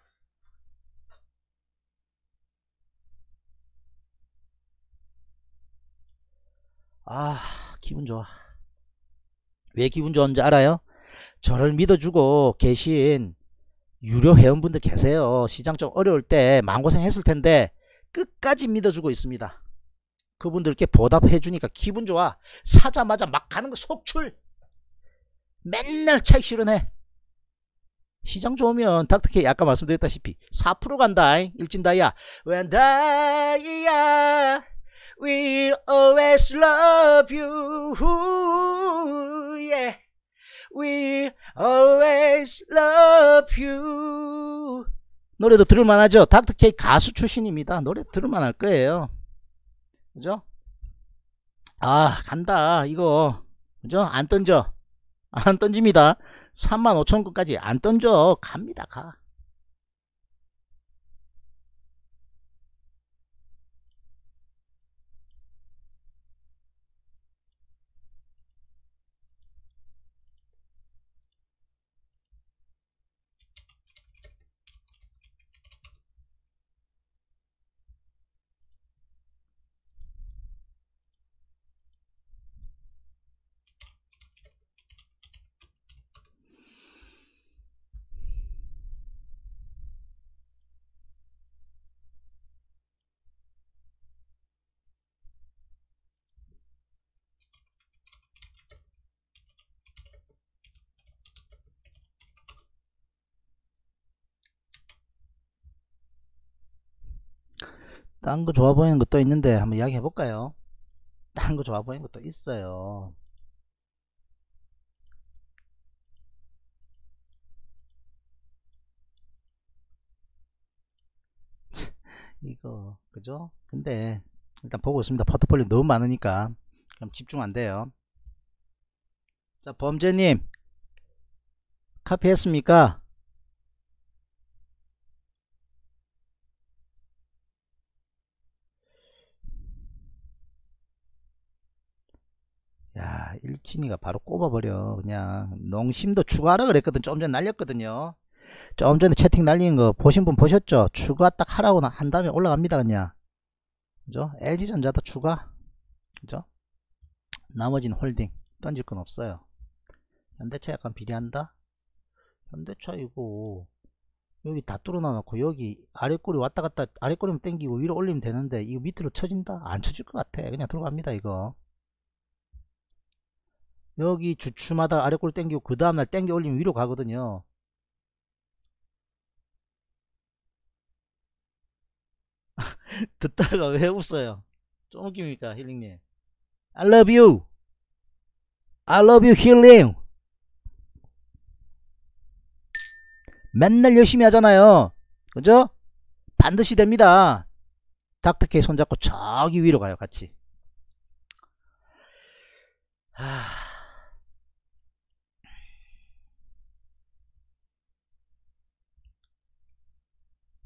아, 기분 좋아. 왜 기분 좋은지 알아요? 저를 믿어주고 계신 유료 회원분들 계세요. 시장 좀 어려울 때 마음고생 했을 텐데 끝까지 믿어주고 있습니다. 그분들께 보답해 주니까 기분 좋아. 사자마자 막 가는 거 속출. 맨날 차익 실현해. 시장 좋으면 닥터 K 아까 말씀드렸다시피 4% 간다잉. 일진다이아. When 다이아 We'll always love you. Yeah. We always love you. 노래도 들을만하죠. 닥터 K 가수 출신입니다. 노래 들을만할 거예요. 그죠? 아, 간다 이거. 그죠? 안 던져. 안 던집니다. 35,000원까지 안 던져. 갑니다. 가. 딴 거 좋아 보이는 것도 있는데 한번 이야기 해볼까요? 딴 거 좋아 보이는 것도 있어요. 이거 그죠? 근데 일단 보고 있습니다. 포트폴리오 너무 많으니까 그럼 집중 안 돼요. 자, 범죄님 카피했습니까? 야, 일진이가 바로 꼽아버려. 그냥 농심도 추가하라 그랬거든. 좀 전에 날렸거든요. 좀 전에 채팅 날린 거 보신 분 보셨죠? 추가 딱 하라고 한 다음에 올라갑니다. 그냥 그죠? LG전자도 추가. 그죠? 나머지는 홀딩. 던질 건 없어요. 현대차 약간 비리한다. 현대차 이거 여기 다 뚫어놔 놓고 여기 아래 꼬리 왔다 갔다 아래 꼬리만 당기고 위로 올리면 되는데 이거 밑으로 쳐진다? 안 쳐질 것 같아. 그냥 들어갑니다. 이거 여기 주춤하다 아래골 땡기고 그 다음날 땡겨 올리면 위로 가거든요. 듣다가 왜 웃어요? 좀 웃깁니까 힐링님? I love you. I love you 힐링. 맨날 열심히 하잖아요. 그죠? 반드시 됩니다. 닥터 K 손잡고 저기 위로 가요. 같이. 하...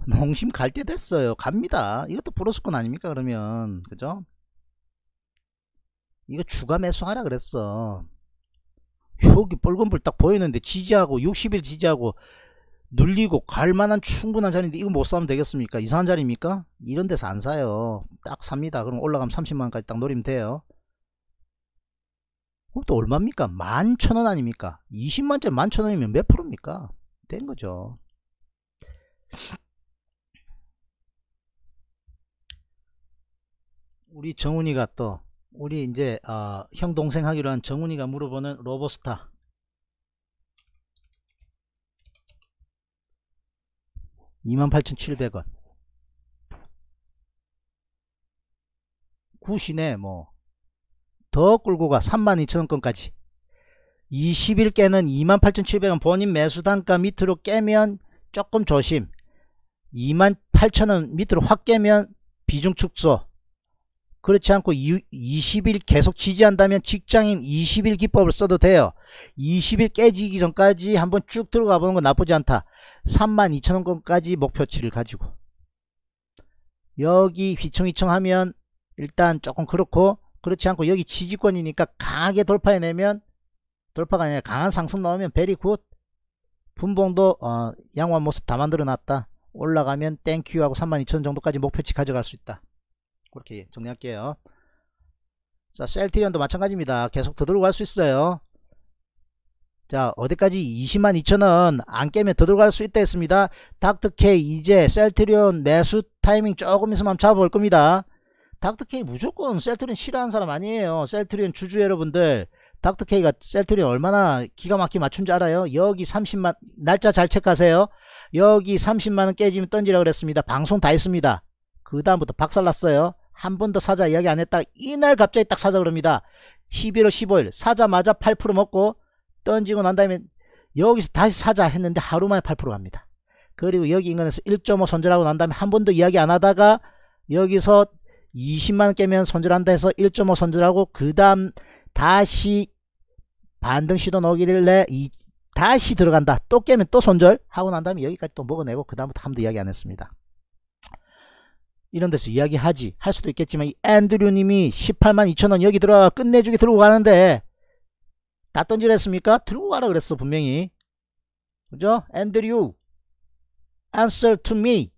농심 갈 때 됐어요. 갑니다. 이것도 플러스권 아닙니까? 그러면 그죠? 이거 추가 매수하라 그랬어. 여기 뻘건불딱 보이는데 지지하고 60일 지지하고 눌리고 갈만한 충분한 자리인데 이거 못 사면 되겠습니까? 이상한 자리입니까? 이런 데서 안 사요. 딱 삽니다. 그럼 올라가면 30만원까지 딱 노리면 돼요. 그럼 또 얼마입니까? 11,000원 아닙니까? 20만원짜리 11,000원이면 몇 프로입니까? 된 거죠. 우리 정훈이가 또 우리 이제 형 동생 하기로 한 정훈이가 물어보는 로버스타. $28,700원 9시네 뭐 더 끌고 가 32,000원권까지 20일 깨는 28,700원 본인 매수 단가 밑으로 깨면 조금 조심. 28,000원 밑으로 확 깨면 비중 축소. 그렇지 않고 20일 계속 지지한다면 직장인 20일 기법을 써도 돼요. 20일 깨지기 전까지 한번 쭉 들어가 보는 건 나쁘지 않다. 32,000원권까지 목표치를 가지고 여기 휘청휘청 하면 일단 조금 그렇고, 그렇지 않고 여기 지지권이니까 강하게 돌파해내면, 돌파가 아니라 강한 상승 나오면 베리 굿. 분봉도 양호한 모습 다 만들어놨다. 올라가면 땡큐 하고 32,000원 정도까지 목표치 가져갈 수 있다. 그렇게 정리할게요. 자, 셀트리온도 마찬가지입니다. 계속 더 들어갈 수 있어요. 자, 어디까지 202,000원 안 깨면 더 들어갈 수 있다 했습니다. 닥터 K 이제 셀트리온 매수 타이밍 조금 있으면 한번 잡아볼 겁니다. 닥터 K 무조건 셀트리온 싫어하는 사람 아니에요. 셀트리온 주주 여러분들, 닥터 K가 셀트리온 얼마나 기가 막히게 맞춘 줄 알아요? 여기 30만, 날짜 잘 체크하세요. 여기 30만원 깨지면 던지라 그랬습니다. 방송 다 했습니다. 그 다음부터 박살났어요. 한 번 더 사자 이야기 안 했다. 이날 갑자기 딱 사자 그럽니다. 11월 15일 사자마자 8% 먹고 던지고 난 다음에 여기서 다시 사자 했는데 하루 만에 8% 갑니다. 그리고 여기 인근에서 1.5 손절하고 난 다음에 한 번도 이야기 안 하다가 여기서 20만원 깨면 손절한다 해서 1.5 손절하고 그 다음 다시 반등 시도 나오길래 다시 들어간다. 또 깨면 또 손절 하고 난 다음에 여기까지 또 먹어내고 그 다음부터 한 번도 이야기 안 했습니다. 이런 데서 이야기하지 할 수도 있겠지만 이 앤드류님이 182,000원 여기 들어가 끝내주기 들고 가는데 다 던지라 했습니까? 들고 가라 그랬어 분명히. 그죠? 앤드류 answer to me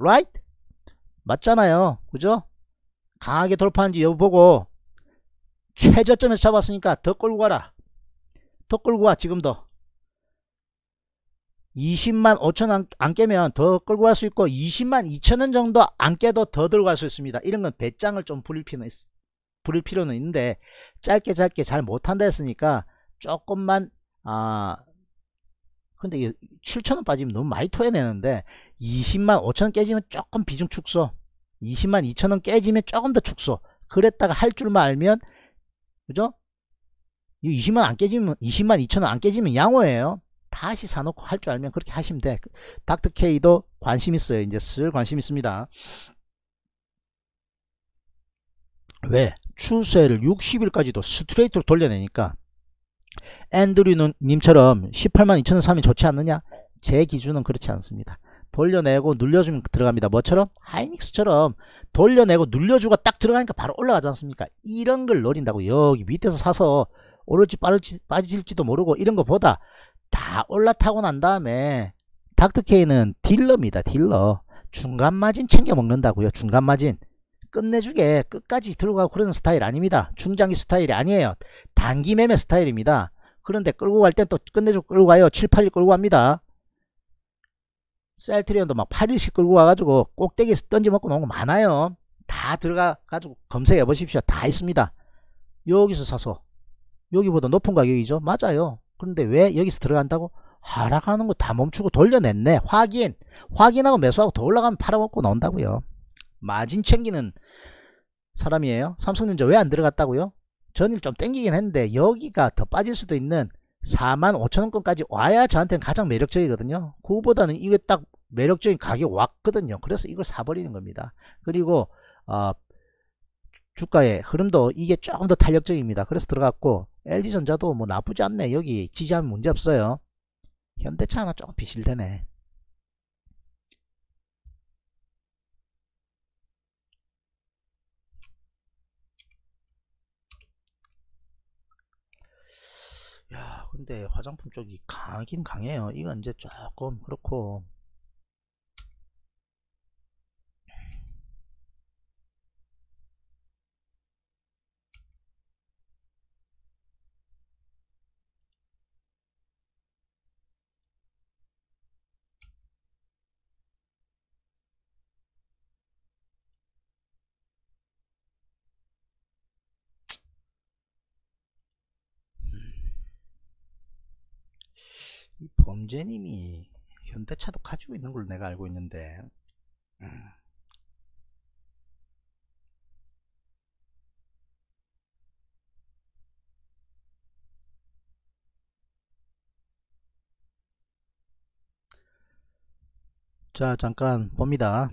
right? 맞잖아요. 그죠? 강하게 돌파한지 여부 보고 최저점에서 잡았으니까 더 끌고 가라. 더 끌고 가. 지금 더 205,000원 안 깨면 더 끌고 갈 수 있고 202,000원 정도 안 깨도 더 들어갈 수 있습니다. 이런 건 배짱을 좀 부릴 필요는 있는데 짧게 잘 못한다 했으니까 조금만 근데 7,000원 빠지면 너무 많이 토해내는데 205,000원 깨지면 조금 비중 축소, 202,000원 깨지면 조금 더 축소. 그랬다가 할 줄만 알면 그죠? 20만 2천원 안 깨지면 양호해요. 다시 사놓고 할 줄 알면 그렇게 하시면 돼. 닥터 K도 관심 있어요. 이제 슬 관심 있습니다. 왜? 추세를 60일까지도 스트레이트로 돌려내니까. 앤드류 님처럼 182,000원 사면 좋지 않느냐? 제 기준은 그렇지 않습니다. 돌려내고 눌려주면 들어갑니다. 뭐처럼? 하이닉스처럼 돌려내고 눌려주고 딱 들어가니까 바로 올라가지 않습니까? 이런 걸 노린다고 여기 밑에서 사서 오를지 빠질지도 모르고 이런 거보다 다 올라타고 난 다음에 닥터케이는 딜러입니다. 딜러. 중간 마진 챙겨 먹는다고요. 중간 마진 끝내주게 끝까지 들어가고 그런 스타일 아닙니다. 중장기 스타일이 아니에요. 단기 매매 스타일입니다. 그런데 끌고 갈 때 또 끝내주고 끌고 가요. 7, 8일 끌고 갑니다. 셀트리온도 막 8일씩 끌고 와가지고 꼭대기에서 던지먹고 나온 거 많아요. 다 들어가가지고 검색해 보십시오. 다 있습니다. 여기서 사서 여기보다 높은 가격이죠. 맞아요. 그런데 왜 여기서 들어간다고? 하락하는 거 다 멈추고 돌려냈네. 확인하고 매수하고 더 올라가면 팔아먹고 나온다고요. 마진 챙기는 사람이에요. 삼성전자 왜 안 들어갔다고요? 전일 좀 땡기긴 했는데 여기가 더 빠질 수도 있는 45,000원권까지 와야 저한테는 가장 매력적이거든요. 그거보다는 이게 딱 매력적인 가격 왔거든요. 그래서 이걸 사버리는 겁니다. 그리고 주가의 흐름도 이게 조금 더 탄력적입니다. 그래서 들어갔고 LG전자도 뭐 나쁘지 않네. 여기 지지하면 문제없어요. 현대차 하나 조금 비실되네. 야, 근데 화장품 쪽이 강하긴 강해요. 이건 이제 조금 그렇고. 이 범죄님이 현대차도 가지고 있는 걸로 내가 알고 있는데 자, 잠깐 봅니다.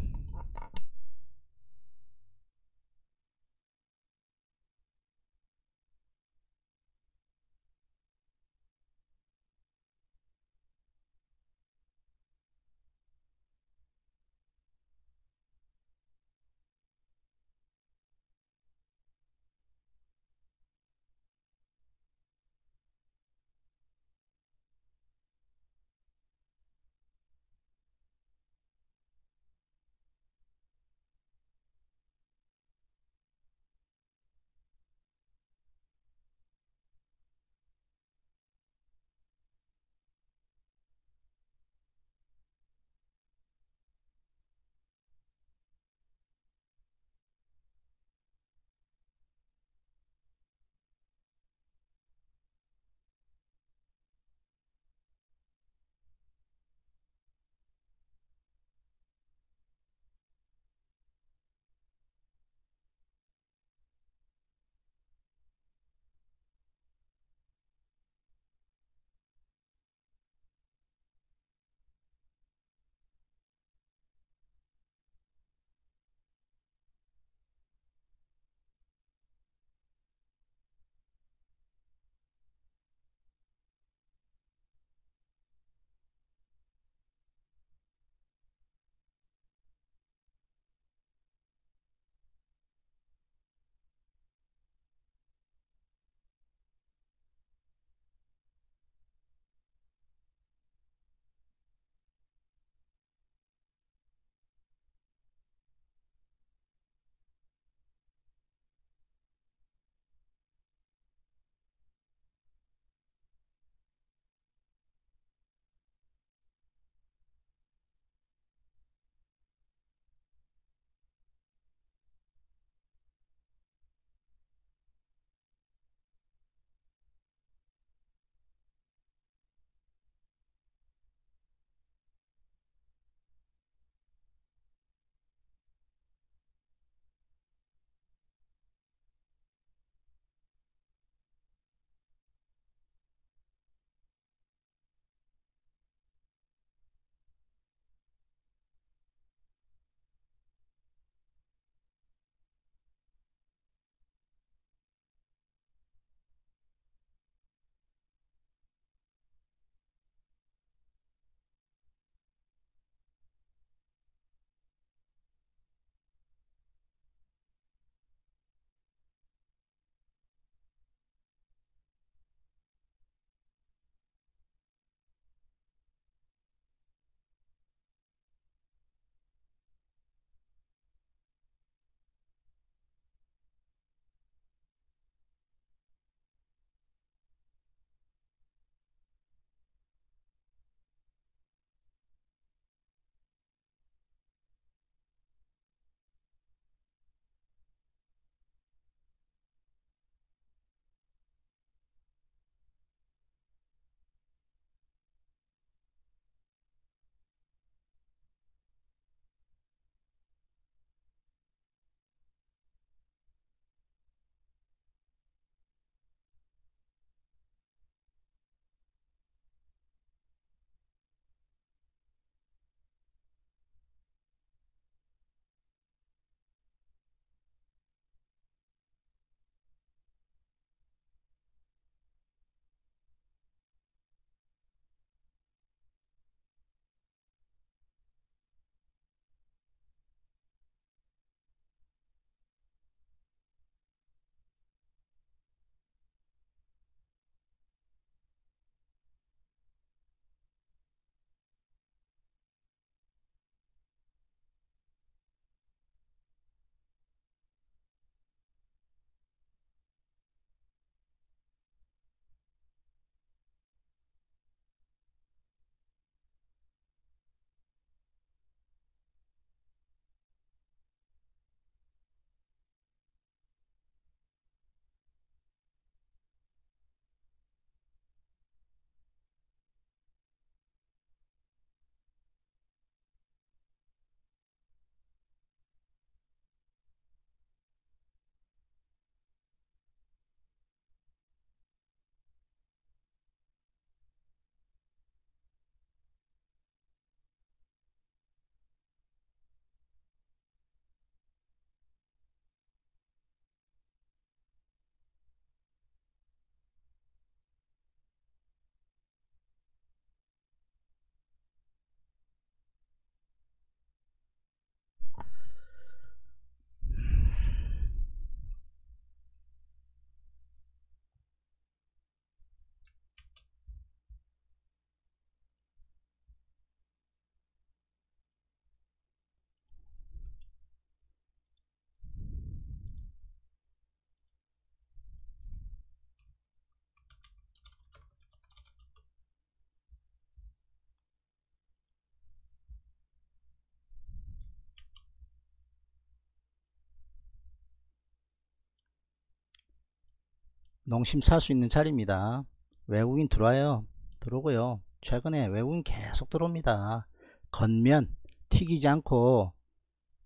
농심 살 수 있는 자리입니다. 외국인 들어와요. 들어오고요. 최근에 외국인 계속 들어옵니다. 건면 튀기지 않고,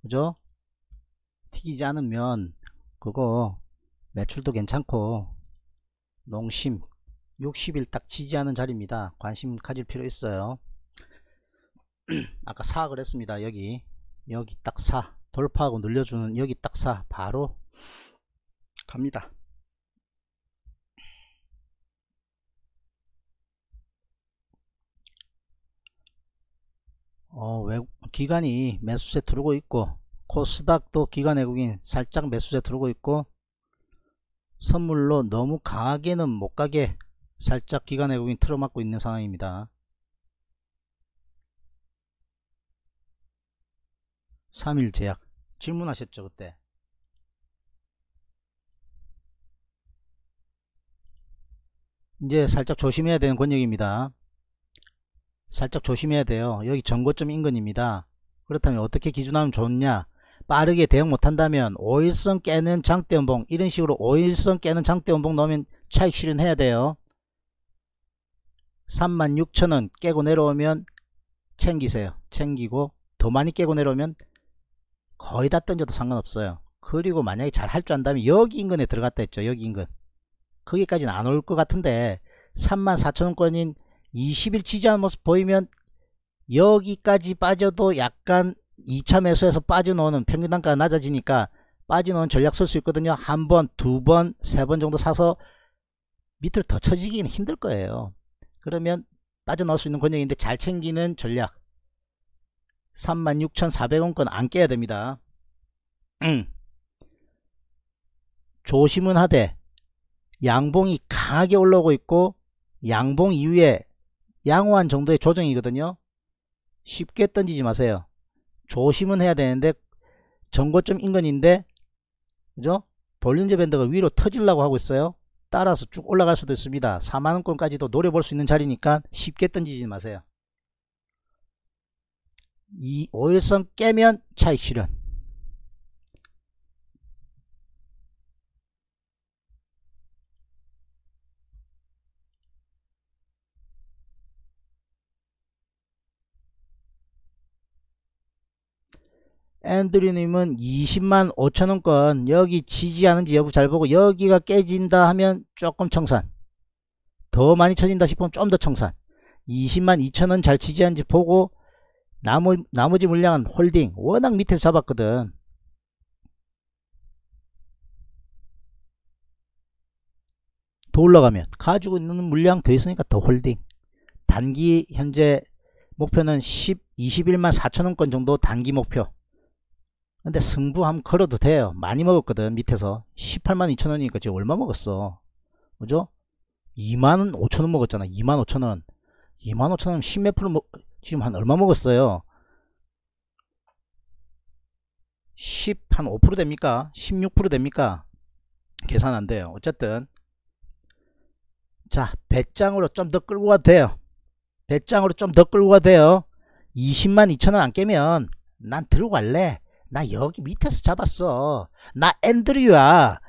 그죠? 튀기지 않으면 그거 매출도 괜찮고, 농심 60일 딱 지지하는 자리입니다. 관심 가질 필요 있어요. 아까 4 그랬습니다. 여기 딱 4 돌파하고 늘려주는, 여기 딱 4 바로 갑니다. 기관이 매수세 들어오고 있고, 코스닥도 기관 외국인 살짝 매수세 들어오고 있고, 선물로 너무 강하게는 못가게 살짝 기관 외국인 틀어막고 있는 상황입니다. 삼일제약 질문하셨죠 그때. 이제 살짝 조심해야 되는 권역입니다. 살짝 조심해야 돼요. 여기 전고점 인근입니다. 그렇다면 어떻게 기준하면 좋냐, 빠르게 대응 못한다면 5일선 깨는 장대음봉, 이런 식으로 5일선 깨는 장대음봉 넣으면 차익 실현해야 돼요. 36,000원 깨고 내려오면 챙기세요. 챙기고 더 많이 깨고 내려오면 거의 다 던져도 상관없어요. 그리고 만약에 잘 할 줄 안다면 여기 인근에 들어갔다 했죠. 여기 인근, 거기까지는 안 올 것 같은데 34,000원권인 20일 지지하는 모습 보이면 여기까지 빠져도 약간 2차 매수에서 빠져나오는, 평균 단가가 낮아지니까 빠져나오는 전략 쓸 수 있거든요. 한 번, 두 번, 세 번 정도 사서 밑을 더 쳐지기는 힘들 거예요. 그러면 빠져나올 수 있는 권역인데 잘 챙기는 전략. 36,400원권 안 깨야 됩니다. 조심은 하되 양봉이 강하게 올라오고 있고, 양봉 이후에 양호한 정도의 조정이거든요. 쉽게 던지지 마세요. 조심은 해야 되는데 전고점 인근인데, 그죠? 볼린저 밴드가 위로 터지려고 하고 있어요. 따라서 쭉 올라갈 수도 있습니다. 4만원권까지도 노려볼 수 있는 자리니까 쉽게 던지지 마세요. 이 5일선 깨면 차익 실현. 앤드류님은 20만 5천원권 여기 지지하는지 여부 잘 보고, 여기가 깨진다 하면 조금 청산, 더 많이 쳐진다 싶으면 좀 더 청산, 20만 2천원 잘 지지하는지 보고 나머지 물량은 홀딩. 워낙 밑에서 잡았거든. 더 올라가면 가지고 있는 물량 더 있으니까 더 홀딩. 단기 현재 목표는 21만 4천원권 정도 단기 목표. 근데 승부 한번 걸어도 돼요. 많이 먹었거든. 밑에서 18만 2천원이니까 지금 얼마 먹었어, 그죠? 2만 5천원 먹었잖아. 2만 5천원 2만 5천원 10몇 프로 지금 한 얼마 먹었어요? 10한 5% 됩니까? 16% 됩니까? 계산 안 돼요. 어쨌든 자, 배짱으로 좀 더 끌고 가도 돼요. 배짱으로 좀 더 끌고 가도 돼요. 20만 2천원 안 깨면 난 들고 갈래. 나 여기 밑에서 잡았어. 나 앤드류야.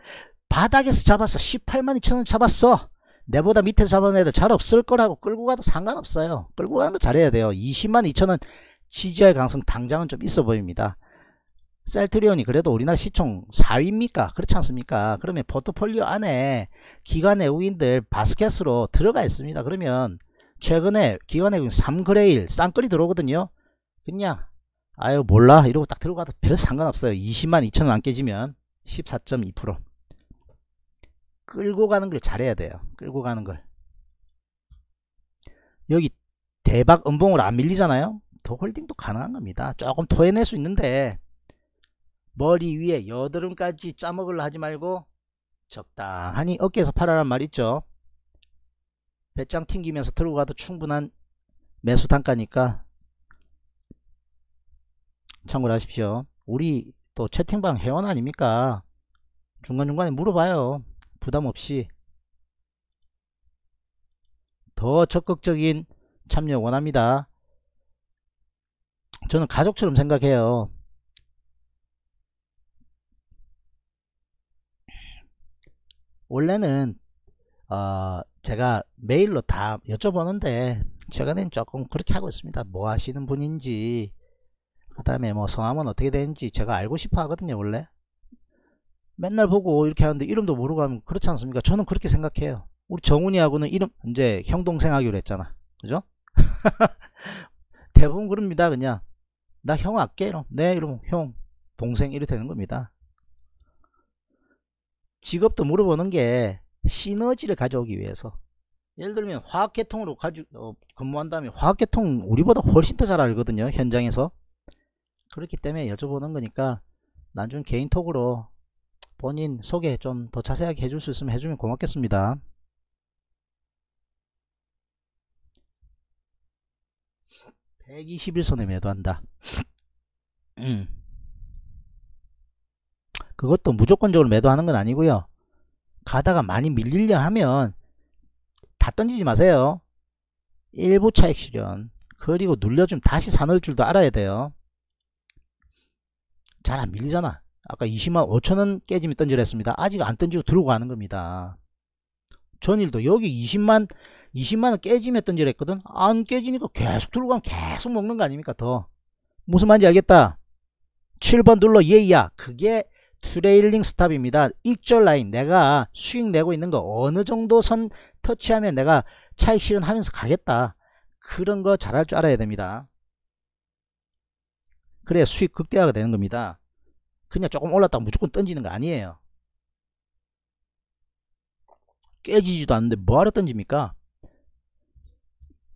바닥에서 잡았어. 18만 2천원 잡았어. 내보다 밑에서 잡은 애들 잘 없을 거라고 끌고 가도 상관없어요. 끌고 가는 거 잘해야 돼요. 20만 2천원 지지할 가능성 당장은 좀 있어 보입니다. 셀트리온이 그래도 우리나라 시총 4위입니까? 그렇지 않습니까? 그러면 포트폴리오 안에 기관 외국인들 바스켓으로 들어가 있습니다. 그러면 최근에 기관 외국인 3그레일 쌍끌이 들어오거든요. 그냥 아유 몰라 이러고 딱 들어가도 별 상관없어요. 20만 2천원 안 깨지면 14.2%. 끌고 가는 걸 잘해야 돼요. 끌고 가는 걸. 여기 대박 음봉으로 안 밀리잖아요. 더 홀딩도 가능한 겁니다. 조금 토해낼 수 있는데 머리 위에 여드름까지 짜먹으려 하지 말고 적당하니 어깨에서 팔아란 말 있죠. 배짱 튕기면서 들고 가도 충분한 매수 단가니까 참고를 하십시오. 우리 또 채팅방 회원 아닙니까? 중간중간에 물어봐요. 부담없이. 더 적극적인 참여 원합니다. 저는 가족처럼 생각해요. 원래는 제가 메일로 다 여쭤보는데 최근엔 조금 그렇게 하고 있습니다. 뭐 하시는 분인지, 그 다음에 뭐 성함은 어떻게 되는지 제가 알고 싶어 하거든요. 원래 맨날 보고 이렇게 하는데 이름도 모르고 하면 그렇지 않습니까? 저는 그렇게 생각해요. 우리 정훈이하고는 이름 이제 형동생 하기로 했잖아, 그죠? 대부분 그럽니다. 그냥 나 형 할게 이러면, 네 이러면 형 동생 이래 되는 겁니다. 직업도 물어보는 게 시너지를 가져오기 위해서. 예를 들면 화학계통으로 근무한다면 화학계통 우리보다 훨씬 더 잘 알거든요, 현장에서. 그렇기 때문에 여쭤보는 거니까 나중 개인톡으로 본인 소개 좀 더 자세하게 해줄 수 있으면 해주면 고맙겠습니다. (121선에) 매도한다. 그것도 무조건적으로 매도하는 건 아니고요, 가다가 많이 밀리려 하면 다 던지지 마세요. 일부 차익 실현, 그리고 눌려주면 다시 사놓을 줄도 알아야 돼요. 잘 안 밀리잖아. 아까 20만 5천원 깨짐이 던지려 했습니다. 아직 안 던지고 들어오고 가는 겁니다. 전일도 여기 20만원 깨짐에 던지려 했거든. 안 깨지니까 계속 들어가면 계속 먹는 거 아닙니까? 더 무슨 말인지 알겠다. 7번 눌러 예이야. 그게 트레일링 스탑입니다. 익절 라인, 내가 수익 내고 있는 거 어느 정도 선 터치하면 내가 차익 실현하면서 가겠다, 그런 거 잘할 줄 알아야 됩니다. 그래야 수익 극대화가 되는 겁니다. 그냥 조금 올랐다고 무조건 던지는 거 아니에요. 깨지지도 않는데 뭐하러 던집니까?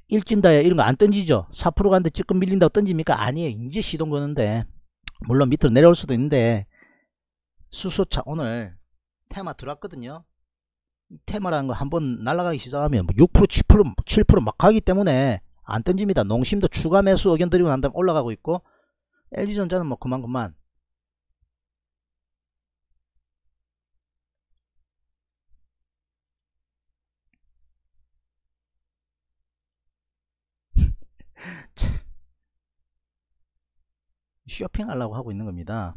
일진다이아 이런거 안 던지죠. 4% 가는데 조금 밀린다고 던집니까? 아니에요. 이제 시동 거는데. 물론 밑으로 내려올 수도 있는데, 수소차 오늘 테마 들어왔거든요. 테마라는거 한번 날아가기 시작하면 6% 7% 7% 막 가기 때문에 안 던집니다. 농심도 추가 매수 의견 드리고 난 다음에 올라가고 있고, LG전자는 뭐 그만. 쇼핑하려고 하고 있는 겁니다.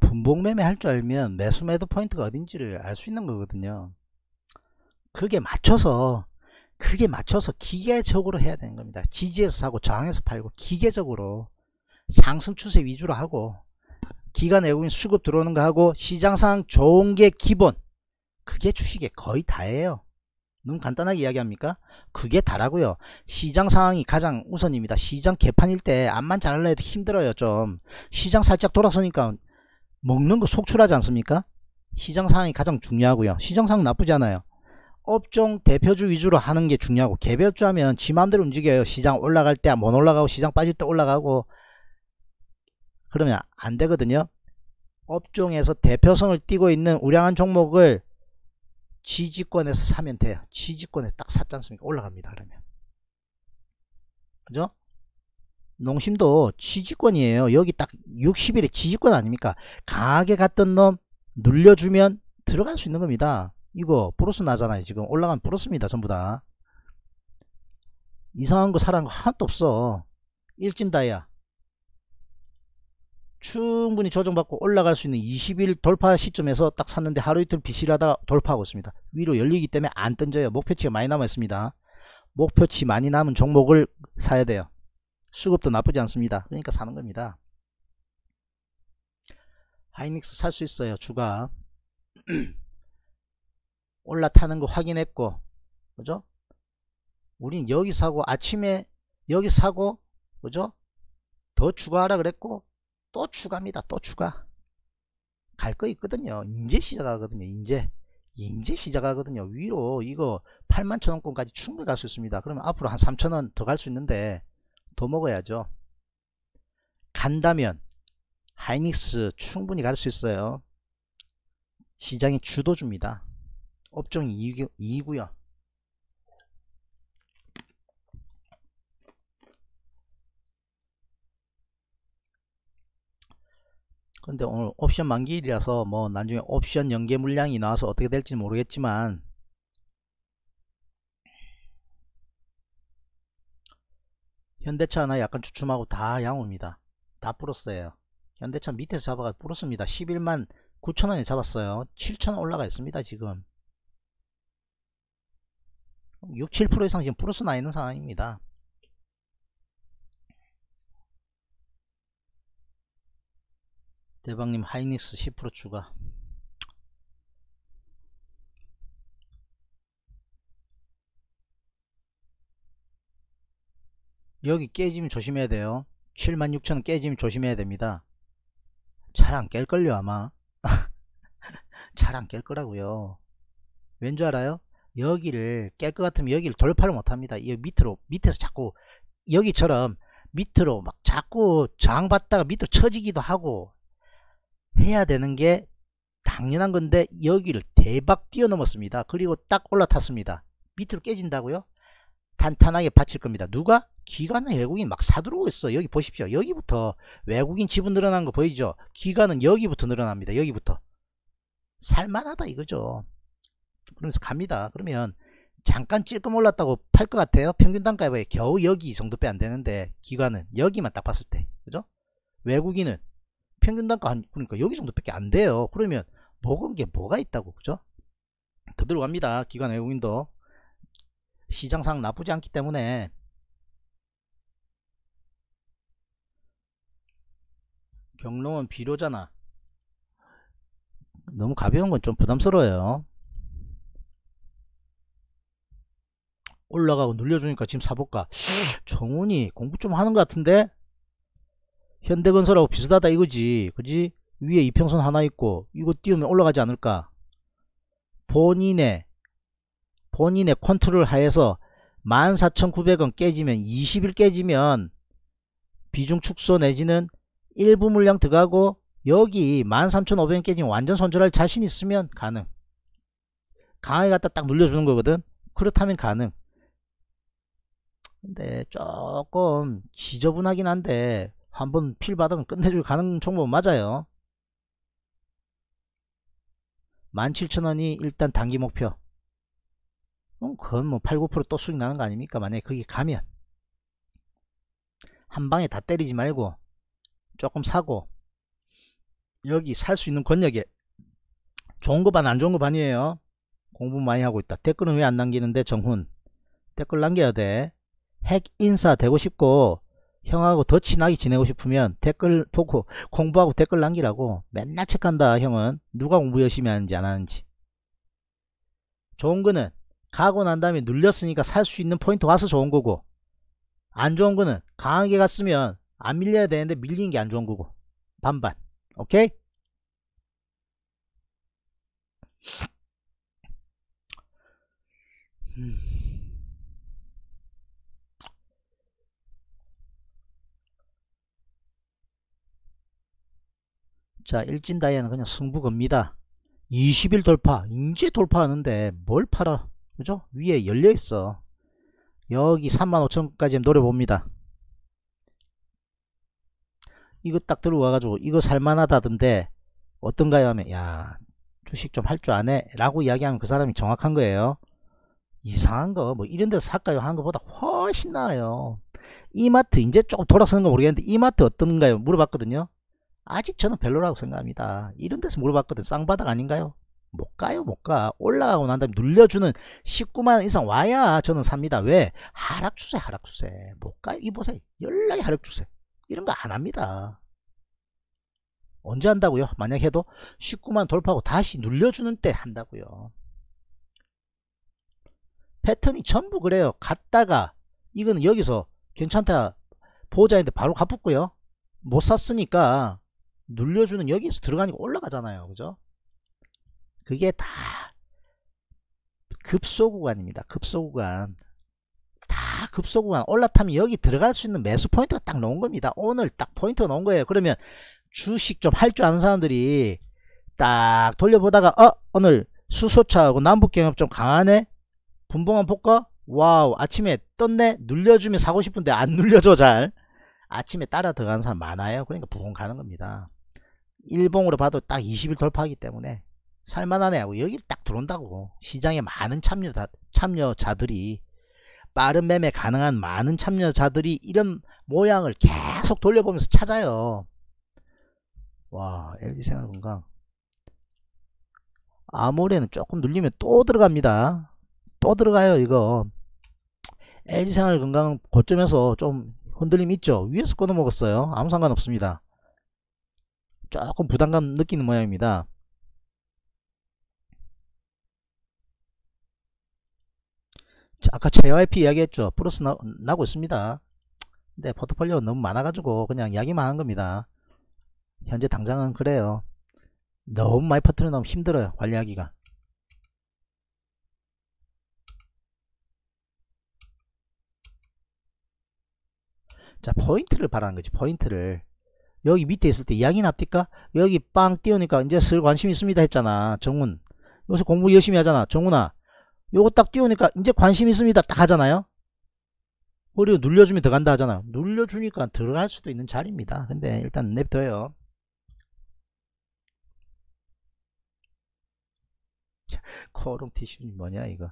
분봉매매 할 줄 알면 매수 매도 포인트가 어딘지를 알 수 있는 거거든요. 그게 맞춰서 기계적으로 해야 되는 겁니다. 지지에서 사고 저항에서 팔고, 기계적으로 상승 추세 위주로 하고, 기관 외국인 수급 들어오는 거 하고, 시장 상황 좋은 게 기본. 그게 주식의 거의 다예요. 너무 간단하게 이야기합니까? 그게 다라고요. 시장 상황이 가장 우선입니다. 시장 개판일 때 암만 잘하려 해도 힘들어요. 좀 시장 살짝 돌아서니까 먹는 거 속출하지 않습니까? 시장 상황이 가장 중요하고요. 시장 상황 나쁘지 않아요. 업종 대표주 위주로 하는 게 중요하고, 개별주 하면 지 마음대로 움직여요. 시장 올라갈 때 못 올라가고, 시장 빠질 때 올라가고, 그러면 안 되거든요. 업종에서 대표성을 띠고 있는 우량한 종목을 지지권에서 사면 돼요. 지지권에 딱 샀지 않습니까? 올라갑니다. 그러면, 그죠? 농심도 지지권이에요. 여기 딱 60일에 지지권 아닙니까? 강하게 갔던 놈 눌려주면 들어갈 수 있는 겁니다. 이거 플러스 나잖아요. 지금 올라간 플러스입니다. 전부 다. 이상한 거 사라는 거 하나도 없어. 일진다이아 충분히 조정받고 올라갈 수 있는 20일 돌파 시점에서 딱 샀는데 하루 이틀 비실하다가 돌파하고 있습니다. 위로 열리기 때문에 안 던져요. 목표치가 많이 남아 있습니다. 목표치 많이 남은 종목을 사야 돼요. 수급도 나쁘지 않습니다. 그러니까 사는 겁니다. 하이닉스 살 수 있어요. 주가 올라타는 거 확인했고, 그죠? 우린 여기 사고, 아침에 여기 사고, 그죠? 더 추가하라 그랬고, 또 추가입니다. 또 추가. 갈 거 있거든요. 이제 시작하거든요. 이제 시작하거든요. 위로 이거 81,000원권까지 충분히 갈 수 있습니다. 그러면 앞으로 한 3,000원 더 갈 수 있는데, 더 먹어야죠. 간다면 하이닉스 충분히 갈 수 있어요. 시장이 주도주입니다. 업종이 2고요 근데 오늘 옵션 만기일이라서 뭐 나중에 옵션 연계 물량이 나와서 어떻게 될지 모르겠지만, 현대차 하나 약간 주춤하고 다 양호입니다. 다 플러스예요. 현대차 밑에서 잡아가 플러스입니다. 119,000원에 잡았어요. 7,000원 올라가 있습니다. 지금 6, 7% 이상 지금 플러스 나 있는 상황입니다. 대박님 하이닉스 10% 추가. 여기 깨지면 조심해야 돼요. 76,000원 깨지면 조심해야 됩니다. 잘 안 깰걸요 아마. 잘 안 깰거라고요. 왠 줄 알아요? 여기를 깰 것 같으면 여기를 돌파를 못합니다. 이 밑으로, 밑에서 자꾸 여기처럼 밑으로 막 자꾸 저항 받다가 밑으로 쳐지기도 하고 해야 되는 게 당연한 건데, 여기를 대박 뛰어넘었습니다. 그리고 딱 올라탔습니다. 밑으로 깨진다고요? 탄탄하게 받칠 겁니다. 누가? 기관의 외국인 막 사들어오고 있어. 여기 보십시오. 여기부터 외국인 지분 늘어난 거 보이죠? 기관은 여기부터 늘어납니다. 여기부터 살만하다 이거죠. 그러면서 갑니다. 그러면 잠깐 찔끔 올랐다고 팔 것 같아요? 평균 단가에 봐야 겨우 여기 정도 빼 안 되는데, 기관은 여기만 딱 봤을 때, 그죠? 외국인은 평균 단가 한, 그러니까 여기 정도밖에 안 돼요. 그러면 먹은 게 뭐가 있다고, 그죠? 더 들어갑니다. 기관 외국인도 시장상 나쁘지 않기 때문에. 경롱은 비료잖아. 너무 가벼운 건 좀 부담스러워요. 올라가고 눌려주니까 지금 사볼까? 정훈이 공부 좀 하는 것 같은데? 현대건설하고 비슷하다 이거지, 그지? 위에 이평선 하나 있고 이거 띄우면 올라가지 않을까? 본인의 컨트롤 하에서 14,900원 깨지면, 20일 깨지면 비중 축소 내지는 일부 물량 들어가고, 여기 13,500원 깨지면 완전 손절할 자신 있으면 가능. 강하게 갖다 딱 눌려주는 거거든. 그렇다면 가능. 근데 조금 지저분하긴 한데 한번 필 받으면 끝내주고 가는 종목은 맞아요. 17,000원이 일단 단기 목표. 그건 뭐 8, 9% 또 수익 나는 거 아닙니까? 만약에 그게 가면 한 방에 다 때리지 말고 조금 사고, 여기 살 수 있는 권역에 좋은 거 반, 안 좋은 거 반이에요. 공부 많이 하고 있다. 댓글은 왜 안 남기는데, 정훈 댓글 남겨야 돼. 핵 인사 되고 싶고 형하고 더 친하게 지내고 싶으면 댓글 보고 공부하고 댓글 남기라고. 맨날 체크한다. 형은 누가 공부 열심히 하는지 안 하는지. 좋은 거는 가고 난 다음에 눌렸으니까 살 수 있는 포인트 와서 좋은 거고, 안 좋은 거는 강하게 갔으면 안 밀려야 되는데 밀린 게 안 좋은 거고, 반반. 오케이? 자, 일진다이아는 그냥 승부겁니다. 20일 돌파, 이제 돌파하는데 뭘 팔아, 그죠? 위에 열려있어. 여기 35,000원까지 노려봅니다. 이거 딱 들어와가지고 이거 살만하다던데 어떤가요 하면, 야 주식 좀 할 줄 아네 라고 이야기하면 그 사람이 정확한 거예요. 이상한 거 뭐 이런 데서 살까요 하는 것보다 훨씬 나아요. 이마트 이제 조금 돌아서는 거 모르겠는데 이마트 어떤가요 물어봤거든요. 아직 저는 별로라고 생각합니다. 이런 데서 물어봤거든. 쌍바닥 아닌가요? 못 가요. 못 가. 올라가고 난 다음에 눌려주는 19만원 이상 와야 저는 삽니다. 왜? 하락 추세, 하락 추세 못 가요. 이 보세요. 연락이 하락 추세 이런 거 안 합니다. 언제 한다고요? 만약 해도 19만 돌파하고 다시 눌려주는 때 한다고요. 패턴이 전부 그래요. 갔다가 이거는 여기서 괜찮다 보호자인데 바로 갚았고요. 못 샀으니까 눌려주는 여기에서 들어가니까 올라가잖아요. 그죠? 그게 다 급소구간입니다. 급소구간. 다 급소구간. 올라타면 여기 들어갈 수 있는 매수 포인트가 딱 나온 겁니다. 오늘 딱 포인트가 나온 거예요. 그러면 주식 좀 할 줄 아는 사람들이 딱 돌려보다가 오늘 수소차하고 남북경협 좀 강하네? 분봉 한번 볼까? 와우, 아침에 떴네? 눌려주면 사고 싶은데 안 눌려줘. 잘 아침에 따라 들어가는 사람 많아요. 그러니까 분봉 가는 겁니다. 일봉으로 봐도 딱 20일 돌파하기 때문에 살만하네 하고 여기를 딱 들어온다고. 시장에 많은 참여자들이 빠른 매매 가능한 많은 참여자들이 이런 모양을 계속 돌려보면서 찾아요. 와, LG생활건강 아모레는 조금 눌리면 또 들어갑니다. 또 들어가요. 이거 LG생활건강 고점에서 좀 흔들림 있죠. 위에서 끊어먹었어요. 아무 상관없습니다. 조금 부담감 느끼는 모양입니다. 아까 JYP 이야기했죠. 플러스 나고 있습니다. 근데 포트폴리오 너무 많아가지고 그냥 이야기만 한 겁니다. 현재 당장은 그래요. 너무 많이 퍼트려 놓으면 힘들어요, 관리하기가. 자, 포인트를 바라는 거지. 포인트를 여기 밑에 있을 때 이야기 납니까? 여기 빵 띄우니까 이제 슬 관심 있습니다 했잖아. 정훈 요새 공부 열심히 하잖아. 정훈아 요거 딱 띄우니까 이제 관심 있습니다 딱 하잖아요. 그리고 눌려주면 들어간다 하잖아요. 눌려주니까 들어갈 수도 있는 자리입니다. 근데 일단 냅둬요. 코롱 티슈 뭐냐 이거.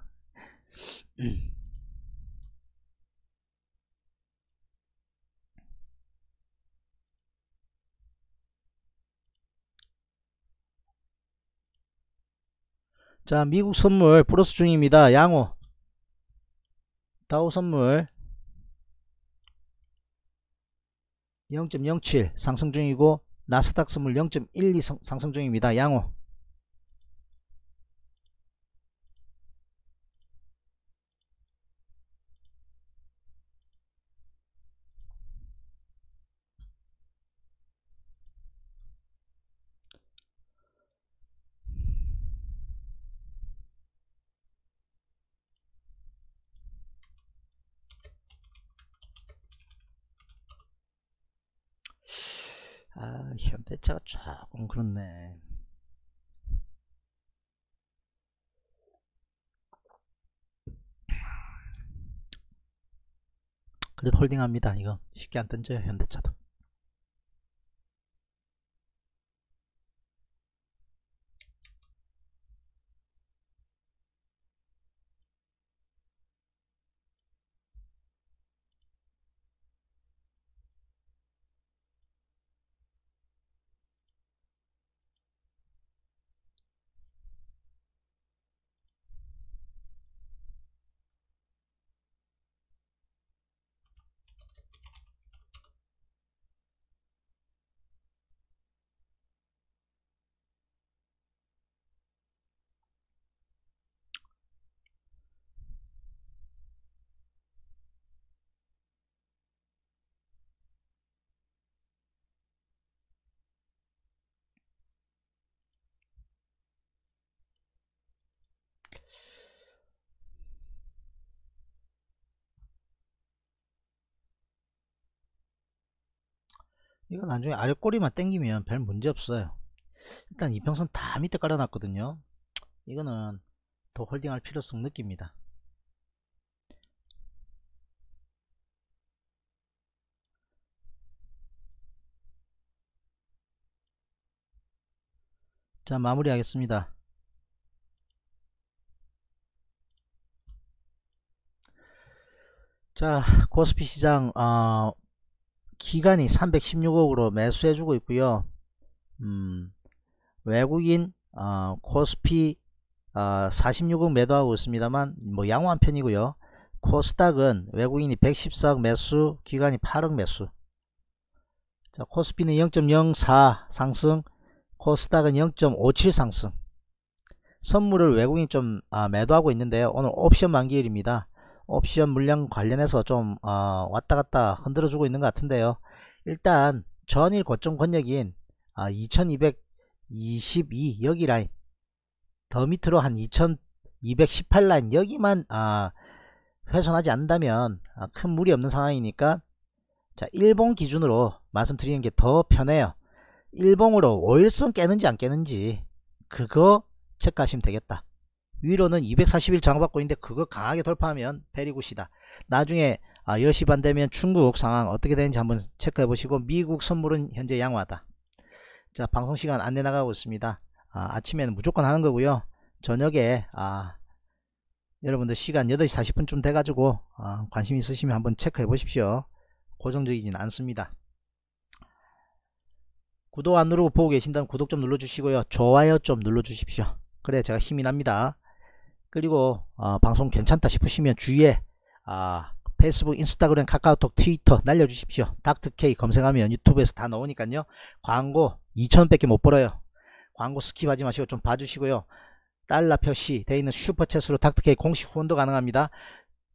자, 미국 선물 플러스 중입니다. 양호. 다우 선물 0.07 상승 중이고 나스닥 선물 0.12 상승 중입니다. 양호. 아, 현대차가 조금 그렇네. 그래도 홀딩합니다. 이거 쉽게 안 던져요, 현대차도. 이건 나중에 아랫꼬리만 땡기면 별 문제 없어요. 일단 이평선 다 밑에 깔아놨거든요. 이거는 더 홀딩할 필요성 느낍니다. 자, 마무리하겠습니다. 자, 코스피 시장 기간이 316억으로 매수해주고 있고요. 외국인 코스피 46억 매도하고 있습니다만 뭐 양호한 편이고요. 코스닥은 외국인이 114억 매수, 기간이 8억 매수. 자, 코스피는 0.04 상승, 코스닥은 0.57 상승. 선물을 외국인이 좀 매도하고 있는데요. 오늘 옵션 만기일입니다. 옵션 물량 관련해서 좀 왔다갔다 흔들어주고 있는 것 같은데요. 일단 전일 고점 권역인 2222 여기 라인 더 밑으로 한 2218 라인 여기만 훼손하지 않는다면 큰 무리 없는 상황이니까, 자, 일봉 기준으로 말씀드리는 게 더 편해요. 일봉으로 5일선 깨는지 안 깨는지 그거 체크하시면 되겠다. 위로는 241 장어받고 있는데 그거 강하게 돌파하면 베리굿이다. 나중에 10시 반 되면 중국 상황 어떻게 되는지 한번 체크해 보시고, 미국 선물은 현재 양호하다. 자, 방송시간 안내 나가고 있습니다. 아침에는 무조건 하는 거고요. 저녁에 여러분들 시간 8시 40분쯤 돼가지고 관심 있으시면 한번 체크해 보십시오. 고정적이진 않습니다. 구독 안 누르고 보고 계신다면 구독 좀 눌러주시고요. 좋아요 좀 눌러주십시오. 그래 제가 힘이 납니다. 그리고 방송 괜찮다 싶으시면 주위에 페이스북, 인스타그램, 카카오톡, 트위터 날려주십시오. 닥터 K 검색하면 유튜브에서 다 나오니까요. 광고 2,000원밖에 못 벌어요. 광고 스킵하지 마시고 좀 봐주시고요. 달러 표시 되어 있는 슈퍼챗으로 닥터 K 공식 후원도 가능합니다.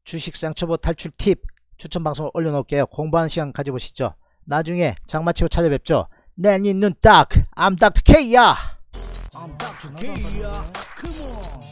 주식 상처보 탈출 팁 추천 방송을 올려놓을게요. 공부하는 시간 가져보시죠. 나중에 장마치고 찾아뵙죠. 내 니는 딱 I'm 닥터 K야. I'm 닥터 K야. Come on.